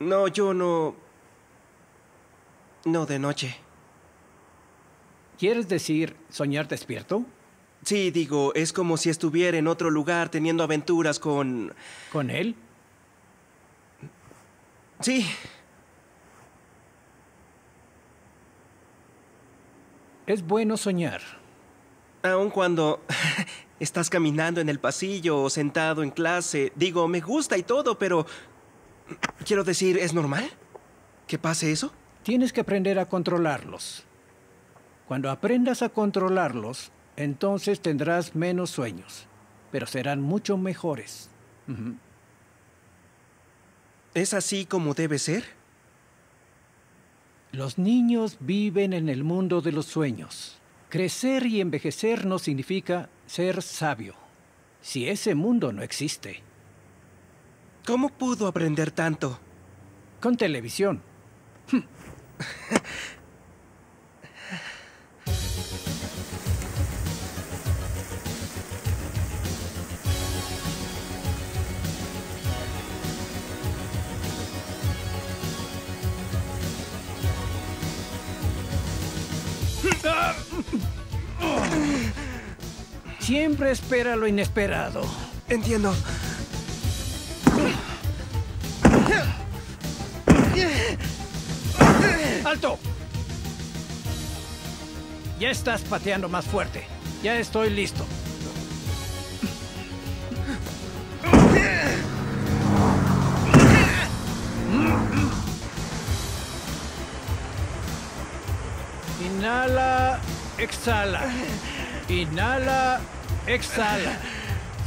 No, yo no... No de noche. ¿Quieres decir soñar despierto? Sí, digo, es como si estuviera en otro lugar teniendo aventuras con... ¿Con él? Sí. Es bueno soñar. Aun cuando estás caminando en el pasillo o sentado en clase. Digo, me gusta y todo, pero... Quiero decir, ¿es normal que pase eso? Tienes que aprender a controlarlos. Cuando aprendas a controlarlos, entonces tendrás menos sueños, pero serán mucho mejores. Uh-huh. ¿Es así como debe ser? Los niños viven en el mundo de los sueños. Crecer y envejecer no significa ser sabio, si ese mundo no existe. ¿Cómo pudo aprender tanto? Con televisión. Siempre espera lo inesperado. Entiendo. ¡Alto! Ya estás pateando más fuerte. Ya estoy listo. Inhala, exhala. Inhala, exhala.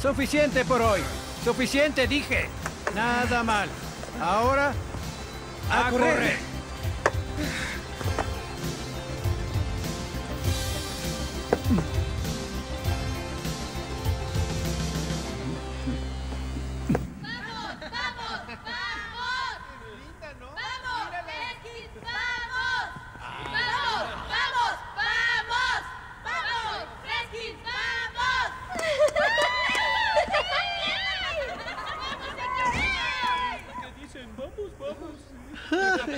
Suficiente por hoy. Suficiente, dije. Nada mal. Ahora, a, a correr. correr.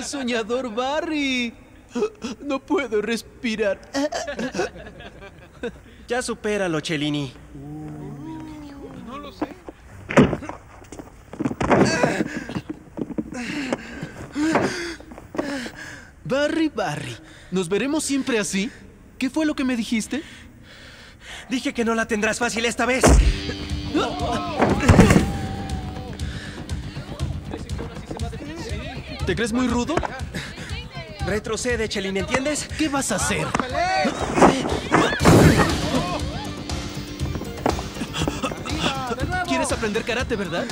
Soñador Barry. No puedo respirar. Ya supéralo, Cellini. ¿Qué dijo? No lo sé. Barry, Barry, ¿nos veremos siempre así? ¿Qué fue lo que me dijiste? Dije que no la tendrás fácil esta vez. Oh. ¿Te crees muy rudo? Retrocede, Cellini, ¿entiendes? ¿Qué vas a hacer? ¿Quieres aprender karate, verdad?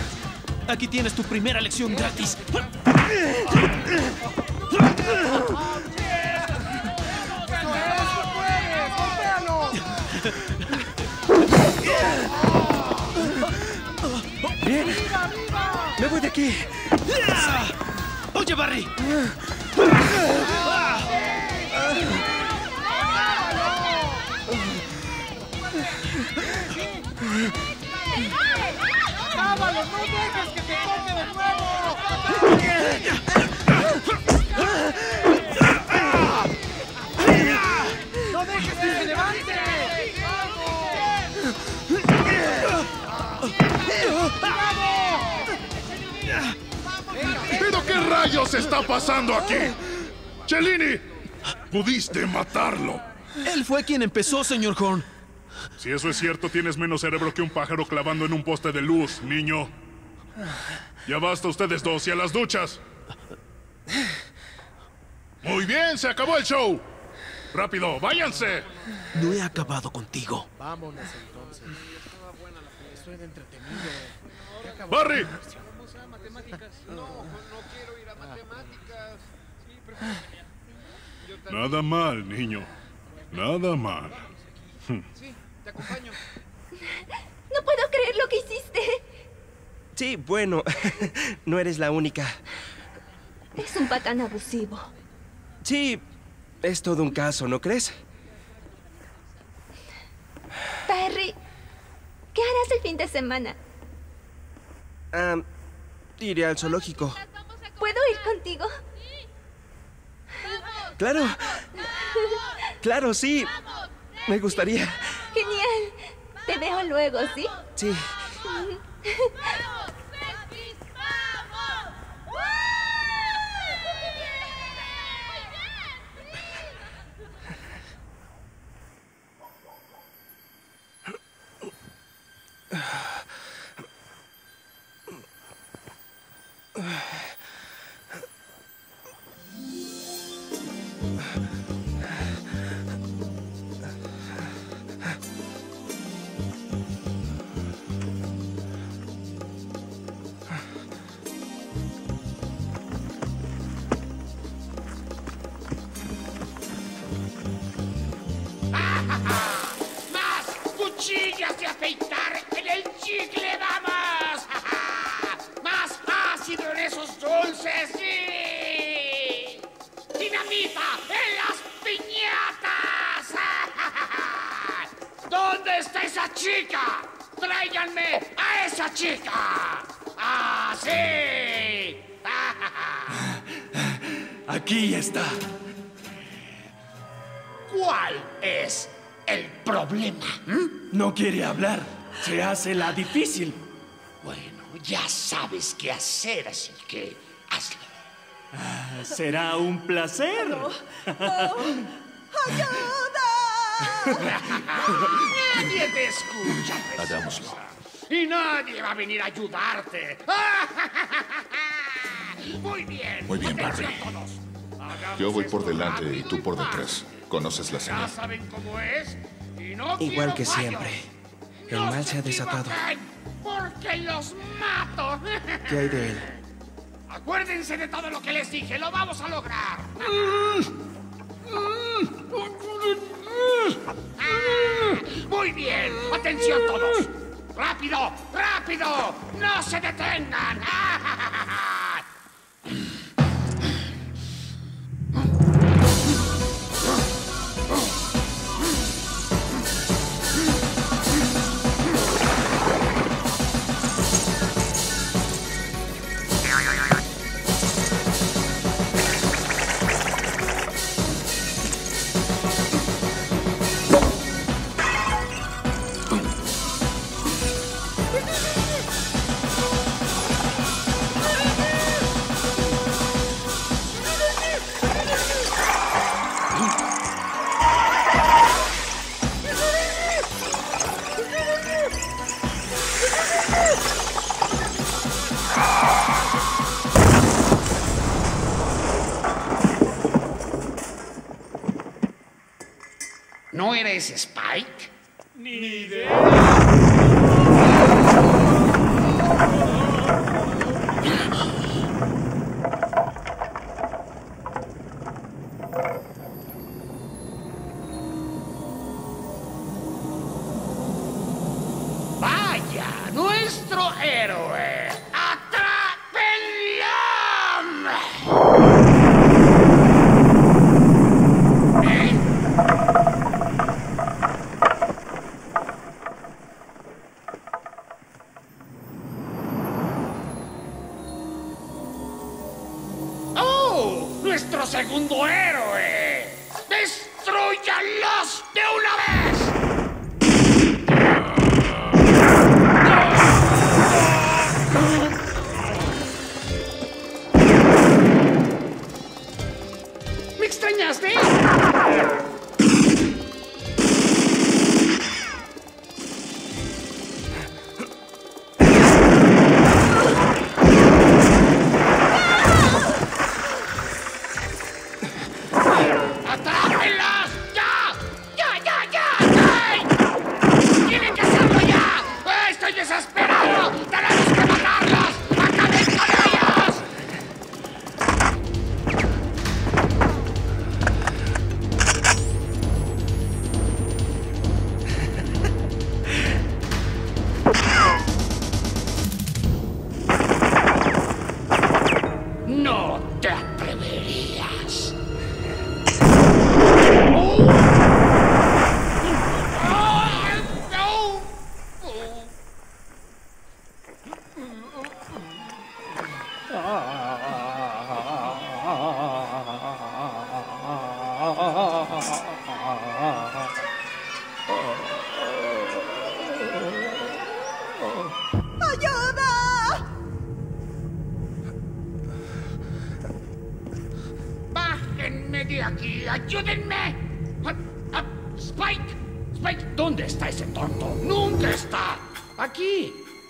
Aquí tienes tu primera lección gratis. Bien, me voy de aquí. ¡Oye, Barry! ¡Vámonos! ¡No dejes que te toque de nuevo! ¡No dejes que se levante! ¡Vamos! ¿Pero qué rayos está pasando aquí? ¡Cellini! ¡Pudiste matarlo! Él fue quien empezó, señor Horn. Si eso es cierto, tienes menos cerebro que un pájaro clavando en un poste de luz, niño. Ya basta ustedes dos y a las duchas. Muy bien, se acabó el show. ¡Rápido, váyanse! No he acabado contigo. Vámonos entonces. Suena entretenido. ¡Barry! Matemáticas. No, no quiero ir a matemáticas. Sí, prefiero... Nada mal, niño. Nada mal. Sí, te acompaño. No puedo creer lo que hiciste. Sí, bueno, no eres la única. Es un patán abusivo. Sí, es todo un caso, ¿no crees? Barry, ¿qué harás el fin de semana? Ah... Um, Iré al zoológico. ¿Puedo ir contigo? Sí. ¡Vamos! ¡Claro! ¡Vamos! ¡Claro, sí! ¡Vamos! Me gustaría. ¡Genial! ¡Vamos! Te veo luego, ¿sí? Sí. ¡Vamos! ¡Vamos! ¡Vamos! ¡Muy bien! ¡Muy bien! ¡Sí! ¡Cuchillas de afeitar en el chicle, vamos! ¡Ja, ja! ¡Más ácido en esos dulces! ¡Sí! chica! ¡Así! Aquí está. ¿Cuál es el problema? ¿Mm? No quiere hablar. Se hace la difícil. Bueno, ya sabes qué hacer, así que hazlo. Ah, será un placer. No. No. ¡Ayuda! Nadie te escucha, preciosa. Hagámoslo. Y nadie va a venir a ayudarte. Muy bien. Muy bien, Barry. Yo voy por delante y tú por detrás. Conoces la señal. ¿Saben cómo es? Y no igual que fallos. Siempre. El no mal se, se ha desatado. Porque los mato. ¿Qué hay de él? Acuérdense de todo lo que les dije. Lo vamos a lograr. Ah, muy bien. Atención todos. Rápido, rápido. No se detengan. ¿No eres Spike? Ni idea.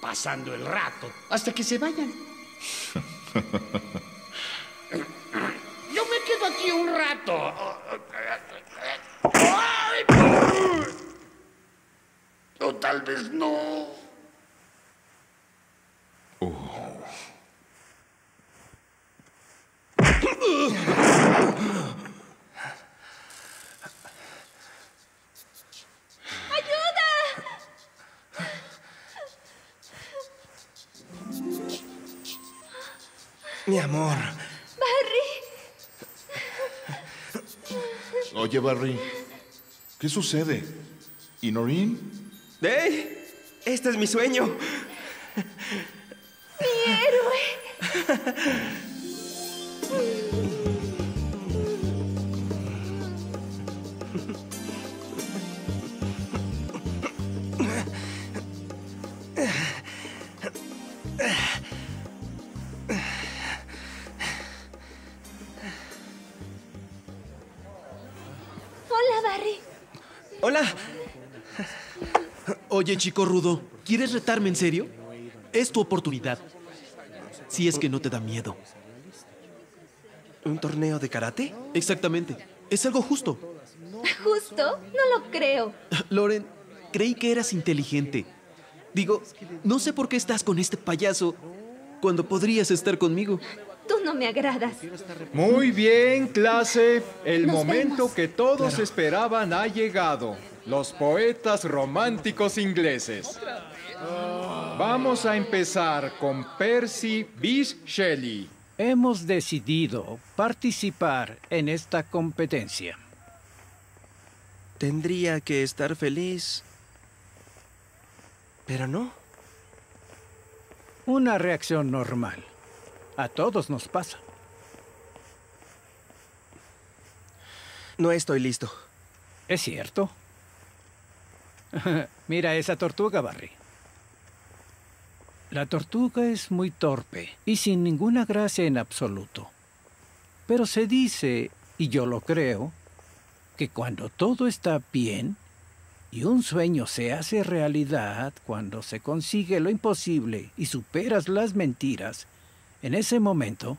Pasando el rato hasta que se vayan. Yo me quedo aquí un rato. O tal vez no. Oh. Mi amor. Barry. Oye, Barry, ¿qué sucede? ¿Y Noreen? ¡Ey! Este es mi sueño. Hola. Oye, chico rudo, ¿quieres retarme en serio? Es tu oportunidad. Si es que no te da miedo. ¿Un torneo de karate? Exactamente. Es algo justo. ¿Justo? No lo creo. Lauren, creí que eras inteligente. Digo, no sé por qué estás con este payaso cuando podrías estar conmigo. Tú no me agradas. Muy bien, clase. El Nos momento vemos. que todos claro. esperaban ha llegado. Los poetas románticos ingleses. Vamos a empezar con Percy Bysshe Shelley. Hemos decidido participar en esta competencia. Tendría que estar feliz, pero no. Una reacción normal. A todos nos pasa. No estoy listo. Es cierto. Mira esa tortuga, Barry. La tortuga es muy torpe y sin ninguna gracia en absoluto. Pero se dice, y yo lo creo, que cuando todo está bien y un sueño se hace realidad, cuando se consigue lo imposible y superas las mentiras, en ese momento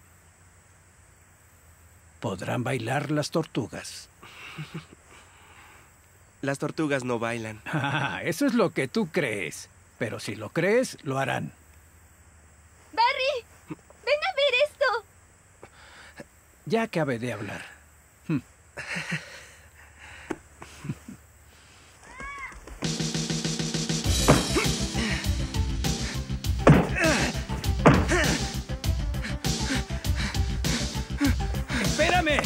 podrán bailar las tortugas. Las tortugas no bailan. Ah, eso es lo que tú crees. Pero si lo crees, lo harán. ¡Barry! ¡Ven a ver esto! Ya acabé de hablar. ¡Espérame!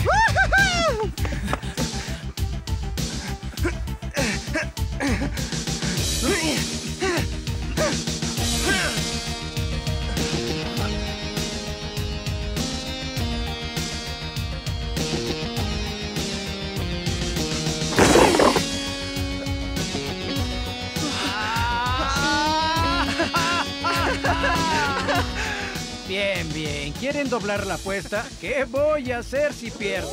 Bien, bien. ¿Quieren doblar la apuesta? ¿Qué voy a hacer si pierdo?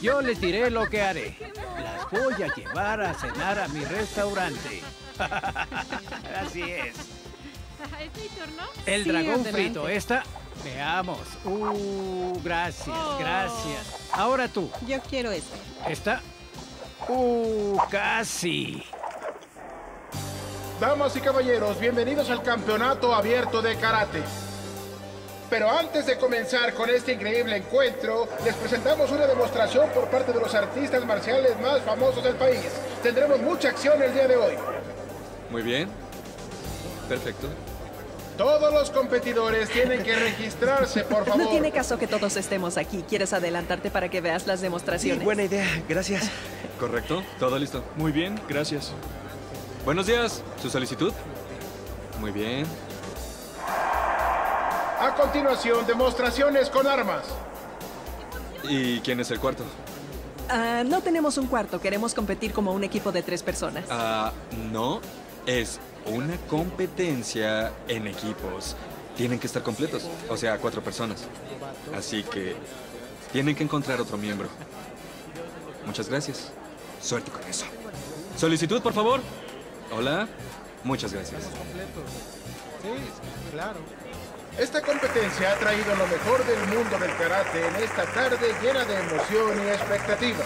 Yo les diré lo que haré. Las voy a llevar a cenar a mi restaurante. Así es. ¿Es mi turno? El sí, dragón adelante. frito. Esta, veamos. Uh, gracias, oh. gracias. Ahora tú. Yo quiero esta. Esta. Uh, casi. Damas y caballeros, bienvenidos al campeonato abierto de karate. Pero antes de comenzar con este increíble encuentro, les presentamos una demostración por parte de los artistas marciales más famosos del país. Tendremos mucha acción el día de hoy. Muy bien. Perfecto. Todos los competidores tienen que registrarse, por favor. No tiene caso que todos estemos aquí. ¿Quieres adelantarte para que veas las demostraciones? Sí, buena idea. Gracias. Correcto. Todo listo. Muy bien. Gracias. Buenos días. ¿Su solicitud? Muy bien. A continuación, demostraciones con armas. ¿Y quién es el cuarto? Uh, no tenemos un cuarto. Queremos competir como un equipo de tres personas. Ah, uh, no. Es una competencia en equipos. Tienen que estar completos. O sea, cuatro personas. Así que tienen que encontrar otro miembro. Muchas gracias. Suerte con eso. Solicitud, por favor. Hola. Muchas gracias. Sí, claro. Esta competencia ha traído lo mejor del mundo del karate en esta tarde llena de emoción y expectativa.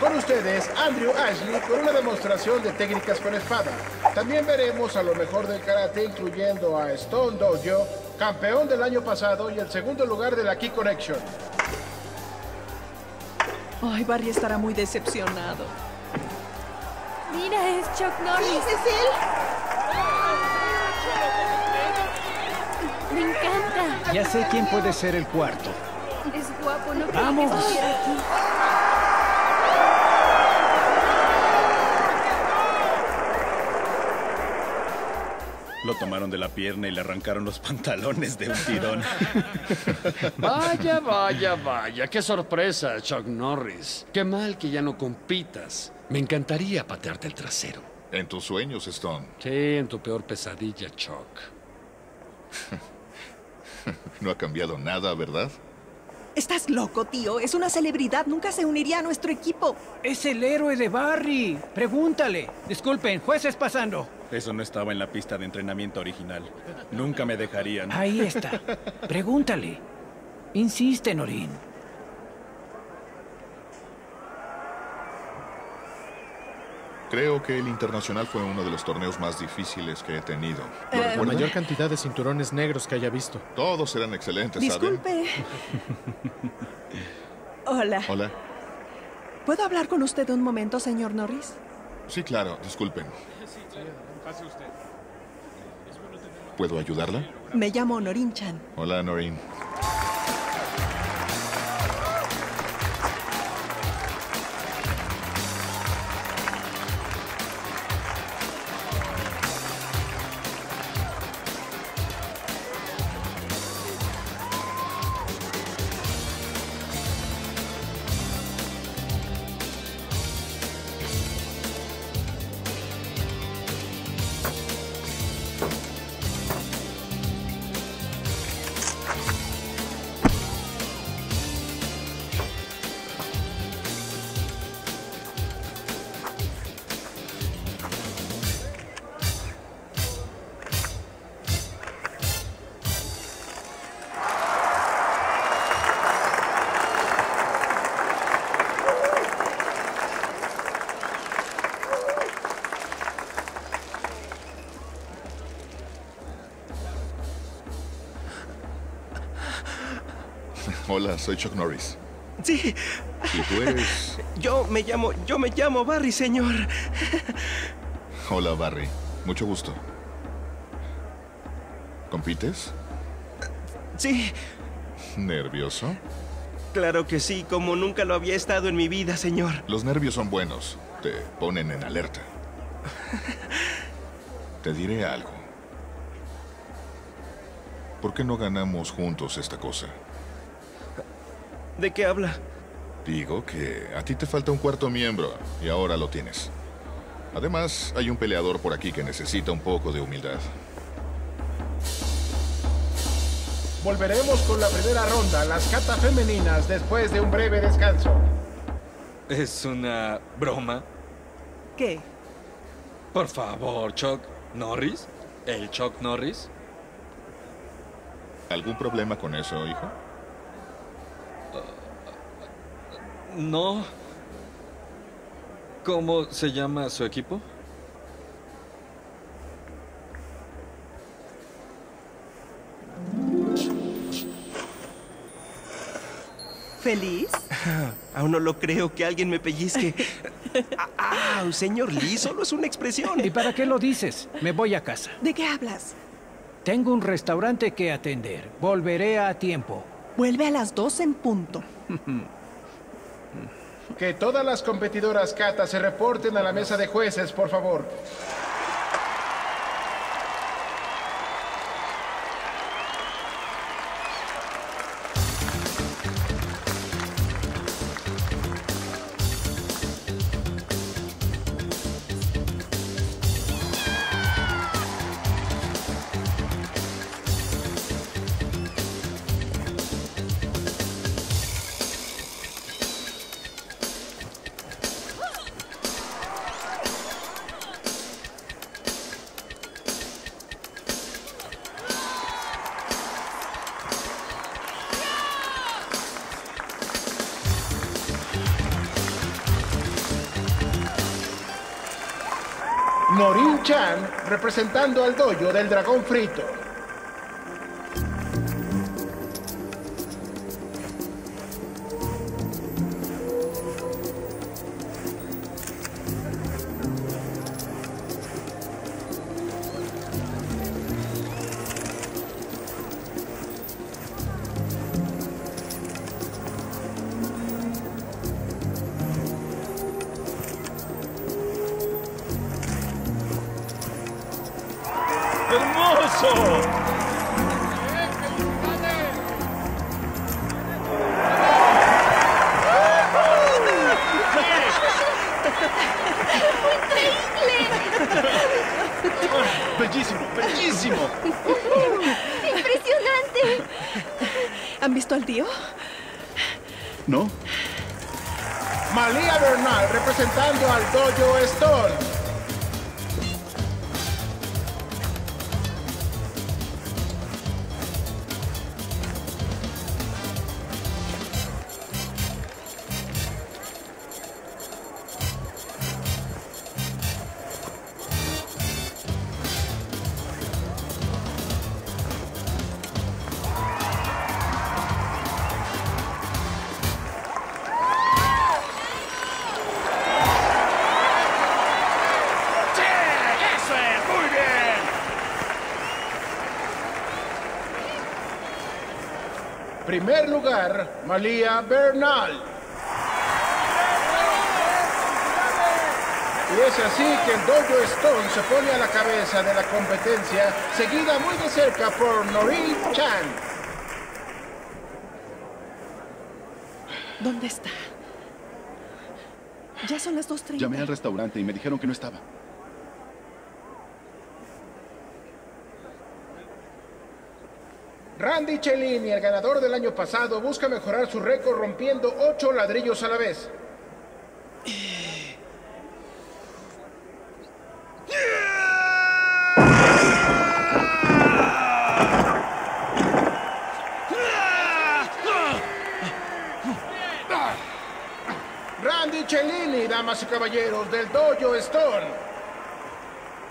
Con ustedes, Andrew Ashley con una demostración de técnicas con espada. También veremos a lo mejor del karate, incluyendo a Stone Dojo, campeón del año pasado y el segundo lugar de la Key Connection. Ay, Barry estará muy decepcionado. Mira, es Chuck Norris. ¿Sí, es él? ¡Me encanta! Ya sé quién puede ser el cuarto. Es guapo, no creo que estoy aquí. Lo tomaron de la pierna y le arrancaron los pantalones de un tirón. Vaya, vaya, vaya. Qué sorpresa, Chuck Norris. Qué mal que ya no compitas. Me encantaría patearte el trasero. En tus sueños, Stone. Sí, en tu peor pesadilla, Chuck. No ha cambiado nada, ¿verdad? ¿Estás loco, tío? Es una celebridad. Nunca se uniría a nuestro equipo. Es el héroe de Barry. Pregúntale. Disculpen, jueces pasando. Eso no estaba en la pista de entrenamiento original. Nunca me dejarían. Ahí está. Pregúntale. Insiste, Noreen. Creo que el Internacional fue uno de los torneos más difíciles que he tenido. Eh, Por mayor cantidad de cinturones negros que haya visto. Todos eran excelentes, disculpe. ¿Saben? Hola. Hola. ¿Puedo hablar con usted un momento, señor Norris? Sí, claro. Disculpen. Sí, claro. Pase usted. ¿Puedo ayudarla? Me llamo Noreen Chan. Hola, Noreen. Hola, soy Chuck Norris. Sí. ¿Y tú eres? Yo me llamo... Yo me llamo Barry, señor. Hola, Barry. Mucho gusto. ¿Compites? Sí. ¿Nervioso? Claro que sí, como nunca lo había estado en mi vida, señor. Los nervios son buenos. Te ponen en alerta. Te diré algo. ¿Por qué no ganamos juntos esta cosa? ¿De qué habla? Digo que a ti te falta un cuarto miembro y ahora lo tienes. Además, hay un peleador por aquí que necesita un poco de humildad. Volveremos con la primera ronda, las catas femeninas, después de un breve descanso. ¿Es una broma? ¿Qué? Por favor, Chuck Norris. ¿El Chuck Norris? ¿Algún problema con eso, hijo? No. ¿Cómo se llama su equipo? ¿Feliz? Aún no lo creo que alguien me pellizque. Ah, señor Lee, solo es una expresión. ¿Y para qué lo dices? Me voy a casa. ¿De qué hablas? Tengo un restaurante que atender. Volveré a tiempo. Vuelve a las dos en punto. Que todas las competidoras kata se reporten a la mesa de jueces, por favor. Noreen Chan, representando al dojo del Dragón Frito. ¿Han visto al tío? ¿no? Malia Bernal, representando al Dojo Storm. Primer lugar, Malia Bernal. Y es así que el Dojo Stone se pone a la cabeza de la competencia, seguida muy de cerca por Noreen Chan. ¿Dónde está? Ya son las dos treinta. Llamé al restaurante y me dijeron que no estaba. Randy Cellini, el ganador del año pasado, busca mejorar su récord rompiendo ocho ladrillos a la vez. Randy Cellini, damas y caballeros del Dojo Storm.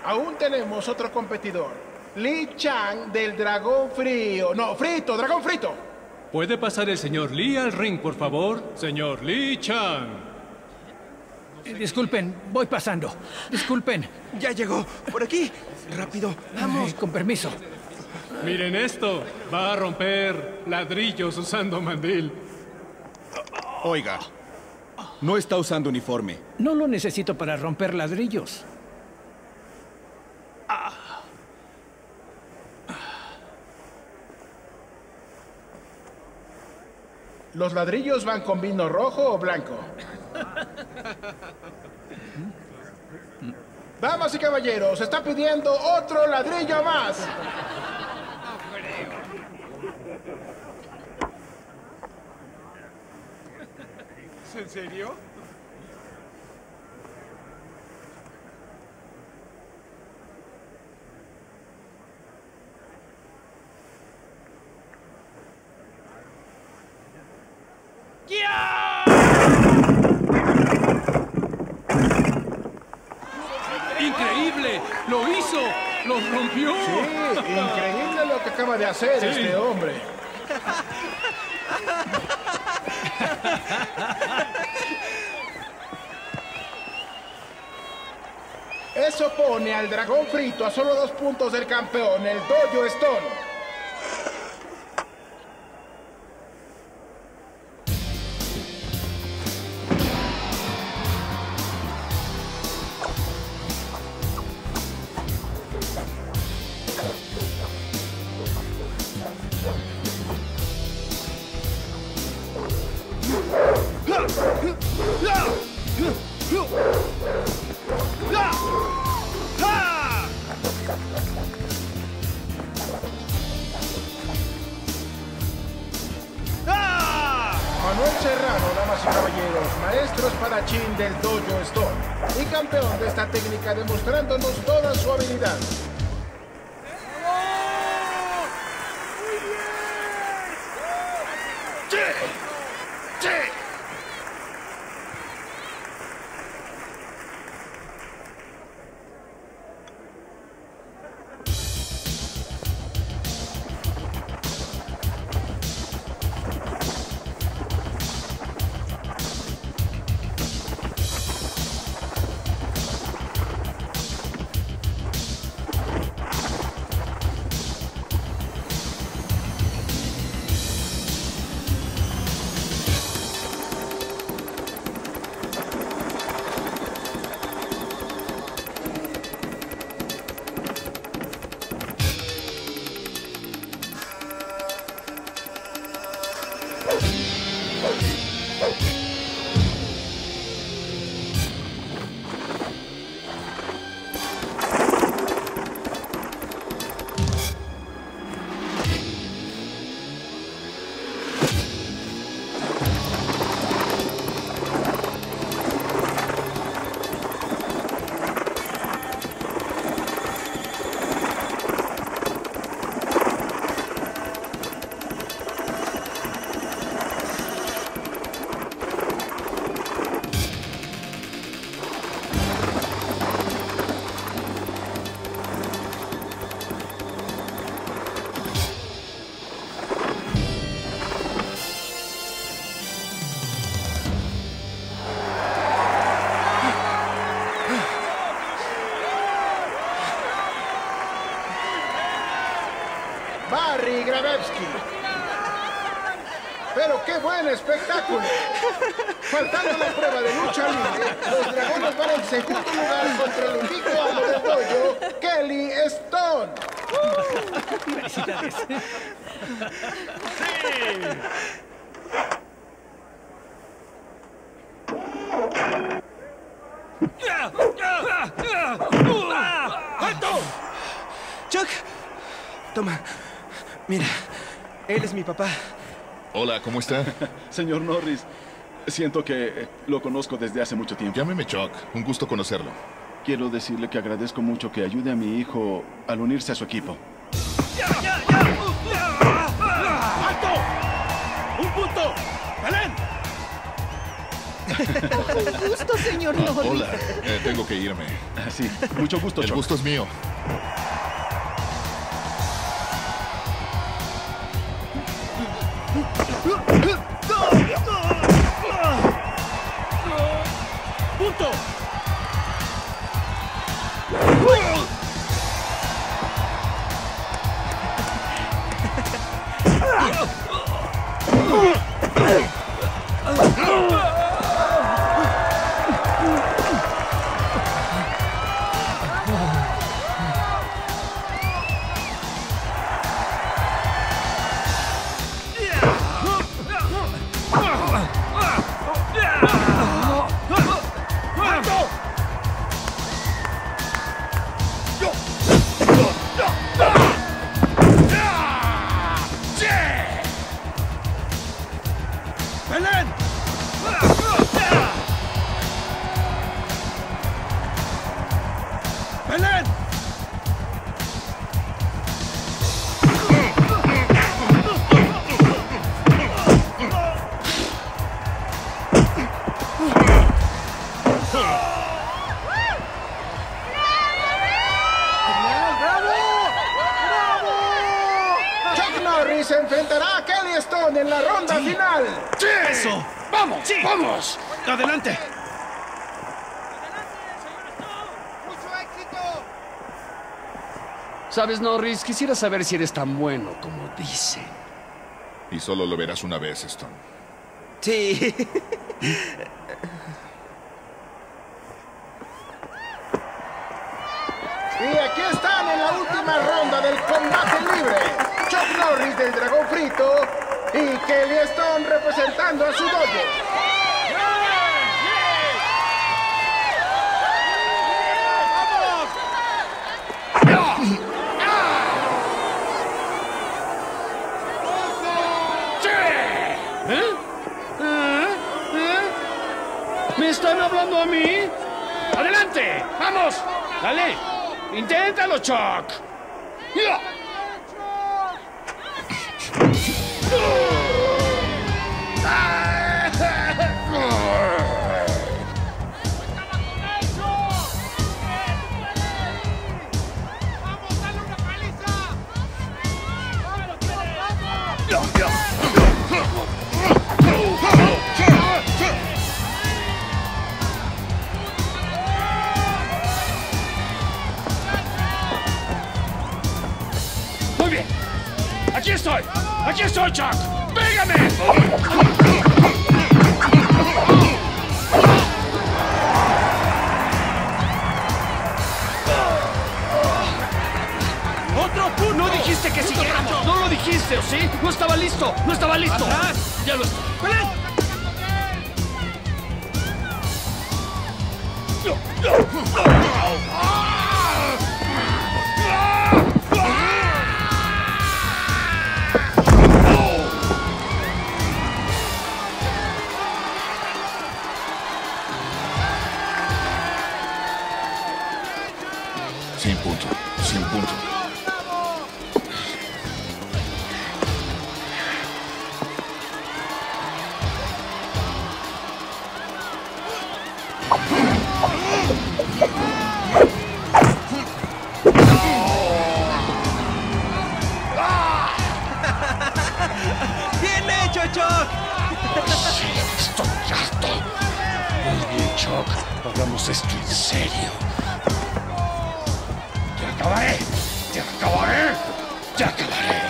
Aún tenemos otro competidor. Lee Chan del Dragón Frío. No, Frito, Dragón Frito. ¿Puede pasar el señor Lee al ring, por favor? Señor Lee Chan. Eh, disculpen, voy pasando. Disculpen. Ya llegó. Por aquí. Rápido. Vamos. Ay, con permiso. Miren esto. Va a romper ladrillos usando mandil. Oiga, no está usando uniforme. No lo necesito para romper ladrillos. Ah. ¿Los ladrillos van con vino rojo o blanco? Damas y caballeros, está pidiendo otro ladrillo más. ¿Es en serio? ¡Increíble! ¡Lo hizo! ¡Los rompió! Sí, increíble lo que acaba de hacer sí. este hombre. Eso pone al Dragón Frito a solo dos puntos del campeón, el Dojo Stone. Del Dojo Storm y campeón de esta técnica, demostrándonos toda su habilidad. ¡Sí! ¡Sí! Grabevsky. ¡Pero qué buen espectáculo! Faltando la prueba de lucha libre, los dragones van en segundo lugar contra el único amo del dojo, Kelly Stone. Uh. ¡Felicidades! ¡Sí! ¡Alto! ¡Chuck! Toma, mira, él es mi papá. Hola, ¿cómo está? Señor Norris, siento que lo conozco desde hace mucho tiempo. Llámeme Chuck, un gusto conocerlo. Quiero decirle que agradezco mucho que ayude a mi hijo al unirse a su equipo. ¡Alto! ¡Un punto! ¡Belén! ¡Con gusto, señor Norris! Ah, hola, eh, tengo que irme. Ah, sí, mucho gusto, Chuck. El gusto es mío. ¡Punto! ¡Adelante! ¡Mucho éxito! ¿Sabes, Norris? Quisiera saber si eres tan bueno como dice. Y solo lo verás una vez, Stone. Sí. Y aquí están en la última ronda del combate libre. Chuck Norris del Dragon Frito y Kelly Stone representando a su dojo. ¿Están hablando a mí? ¡Adelante! ¡Vamos! ¡Dale! ¡Inténtalo, Chuck! ¡Aquí estoy! ¡Aquí estoy, Chuck! ¡Pégame! ¡Otro punto! ¡No dijiste que siguiéramos! ¡No lo dijiste, ¿o sí? ¡No estaba listo! ¡No estaba listo! ¡Atrás! ¡Ya lo estoy! ¡Pelé! ¡Te acabaré! ¡Te acabaré! ¡Te acabaré!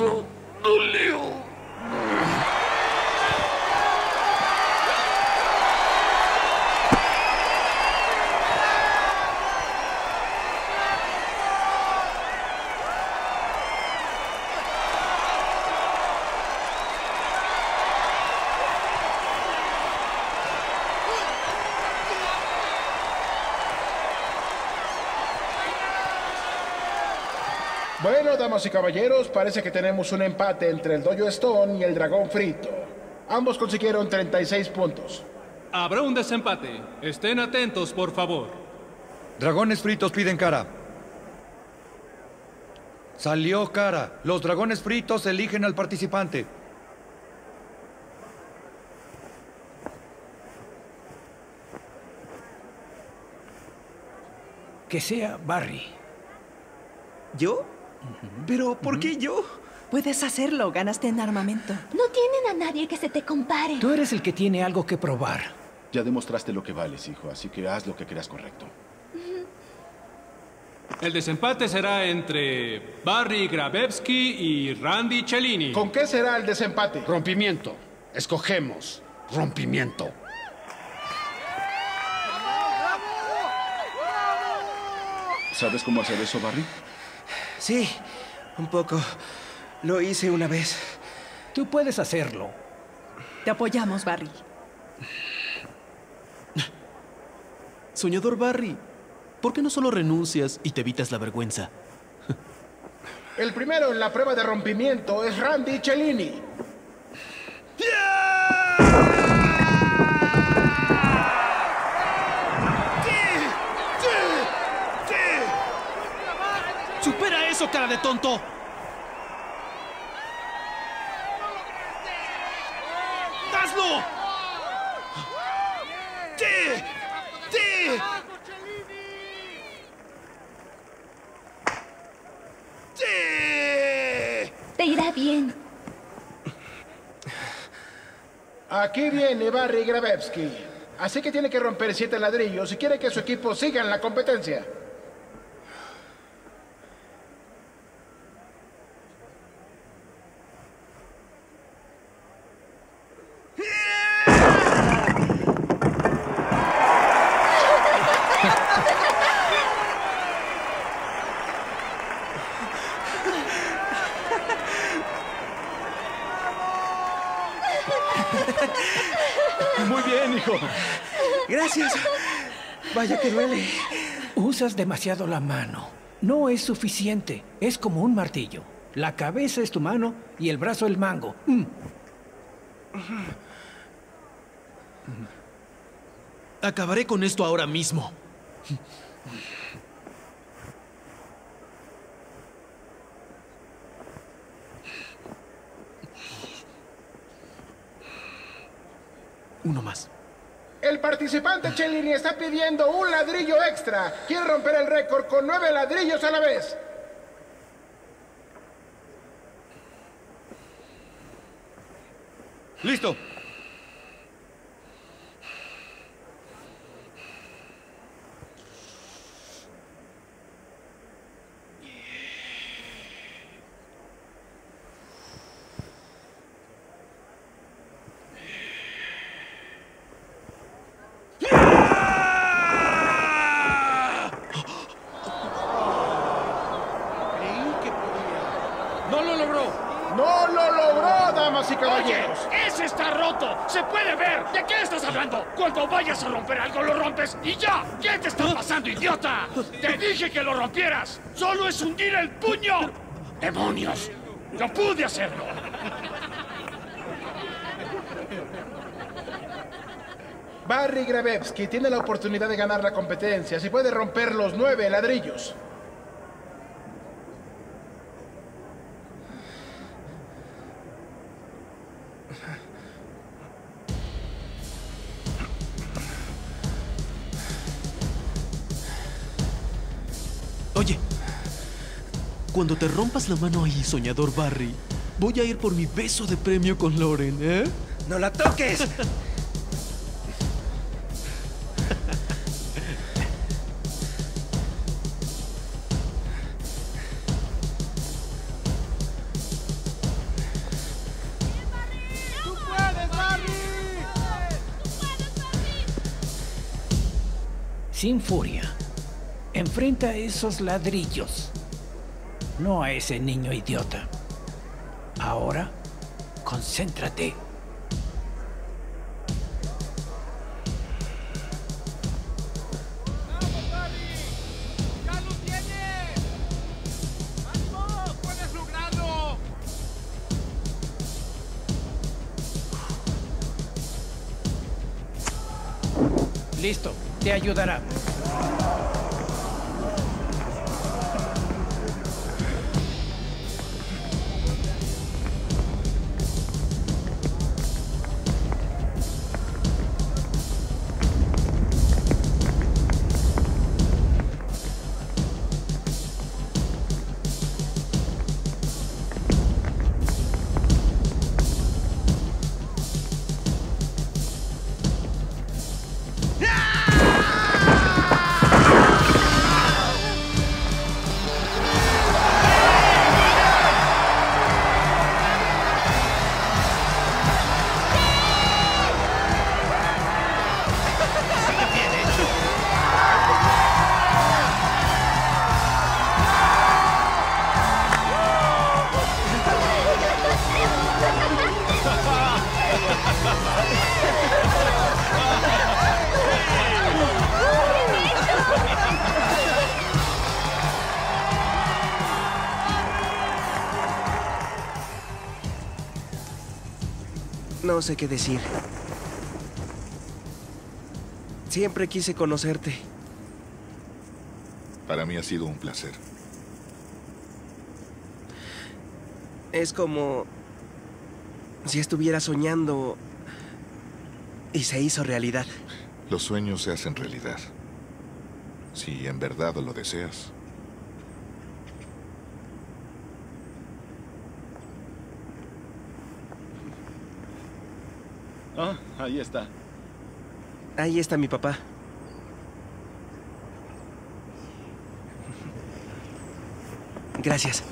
eso dolió. Bueno, damas y caballeros, parece que tenemos un empate entre el Dojo Stone y el Dragón Frito. Ambos consiguieron treinta y seis puntos. Habrá un desempate. Estén atentos, por favor. Dragones fritos piden cara. Salió cara. Los dragones fritos eligen al participante. Que sea Barry. ¿Yo? ¿Pero por qué yo? Puedes hacerlo, ganaste en armamento. No tienen a nadie que se te compare. Tú eres el que tiene algo que probar. Ya demostraste lo que vales, hijo, así que haz lo que creas correcto. El desempate será entre Barry Grabevsky y Randy Cellini. ¿Con qué será el desempate? Rompimiento. Escogemos rompimiento. ¿Sabes cómo hacer eso, Barry? Sí, un poco. Lo hice una vez. Tú puedes hacerlo. Te apoyamos, Barry. Soñador Barry, ¿por qué no solo renuncias y te evitas la vergüenza? El primero en la prueba de rompimiento es Randy Cellini. ¡Supera eso, cara de tonto! ¡Hazlo! ¡Sí! ¡Sí! ¡Sí! Te irá bien. Aquí viene Barry Grabevsky. Así que tiene que romper siete ladrillos si quiere que su equipo siga en la competencia. Muy bien, hijo. Gracias. Vaya que duele. Usas demasiado la mano. No es suficiente. Es como un martillo. La cabeza es tu mano y el brazo el mango. Mm. Acabaré con esto ahora mismo. Uno más. El participante Cellini está pidiendo un ladrillo extra. Quiere romper el récord con nueve ladrillos a la vez. ¡Listo! ¡Se puede ver! ¿De qué estás hablando? Cuando vayas a romper algo, lo rompes y ya. ¿Qué te está pasando, idiota? ¡Te dije que lo rompieras! ¡Solo es hundir el puño! ¡Demonios! ¡No pude hacerlo! Barry Grabevsky tiene la oportunidad de ganar la competencia si puede romper los nueve ladrillos. Oye, cuando te rompas la mano ahí, soñador Barry, voy a ir por mi beso de premio con Lauren, ¿eh? ¡No la toques! sin furia. Enfrenta a esos ladrillos, no a ese niño idiota. Ahora, concéntrate. Listo, te ayudará. No sé qué decir. Siempre quise conocerte. Para mí ha sido un placer. Es como si estuviera soñando y se hizo realidad. Los sueños se hacen realidad. Si en verdad lo deseas. Ah, ahí está. Ahí está mi papá. Gracias.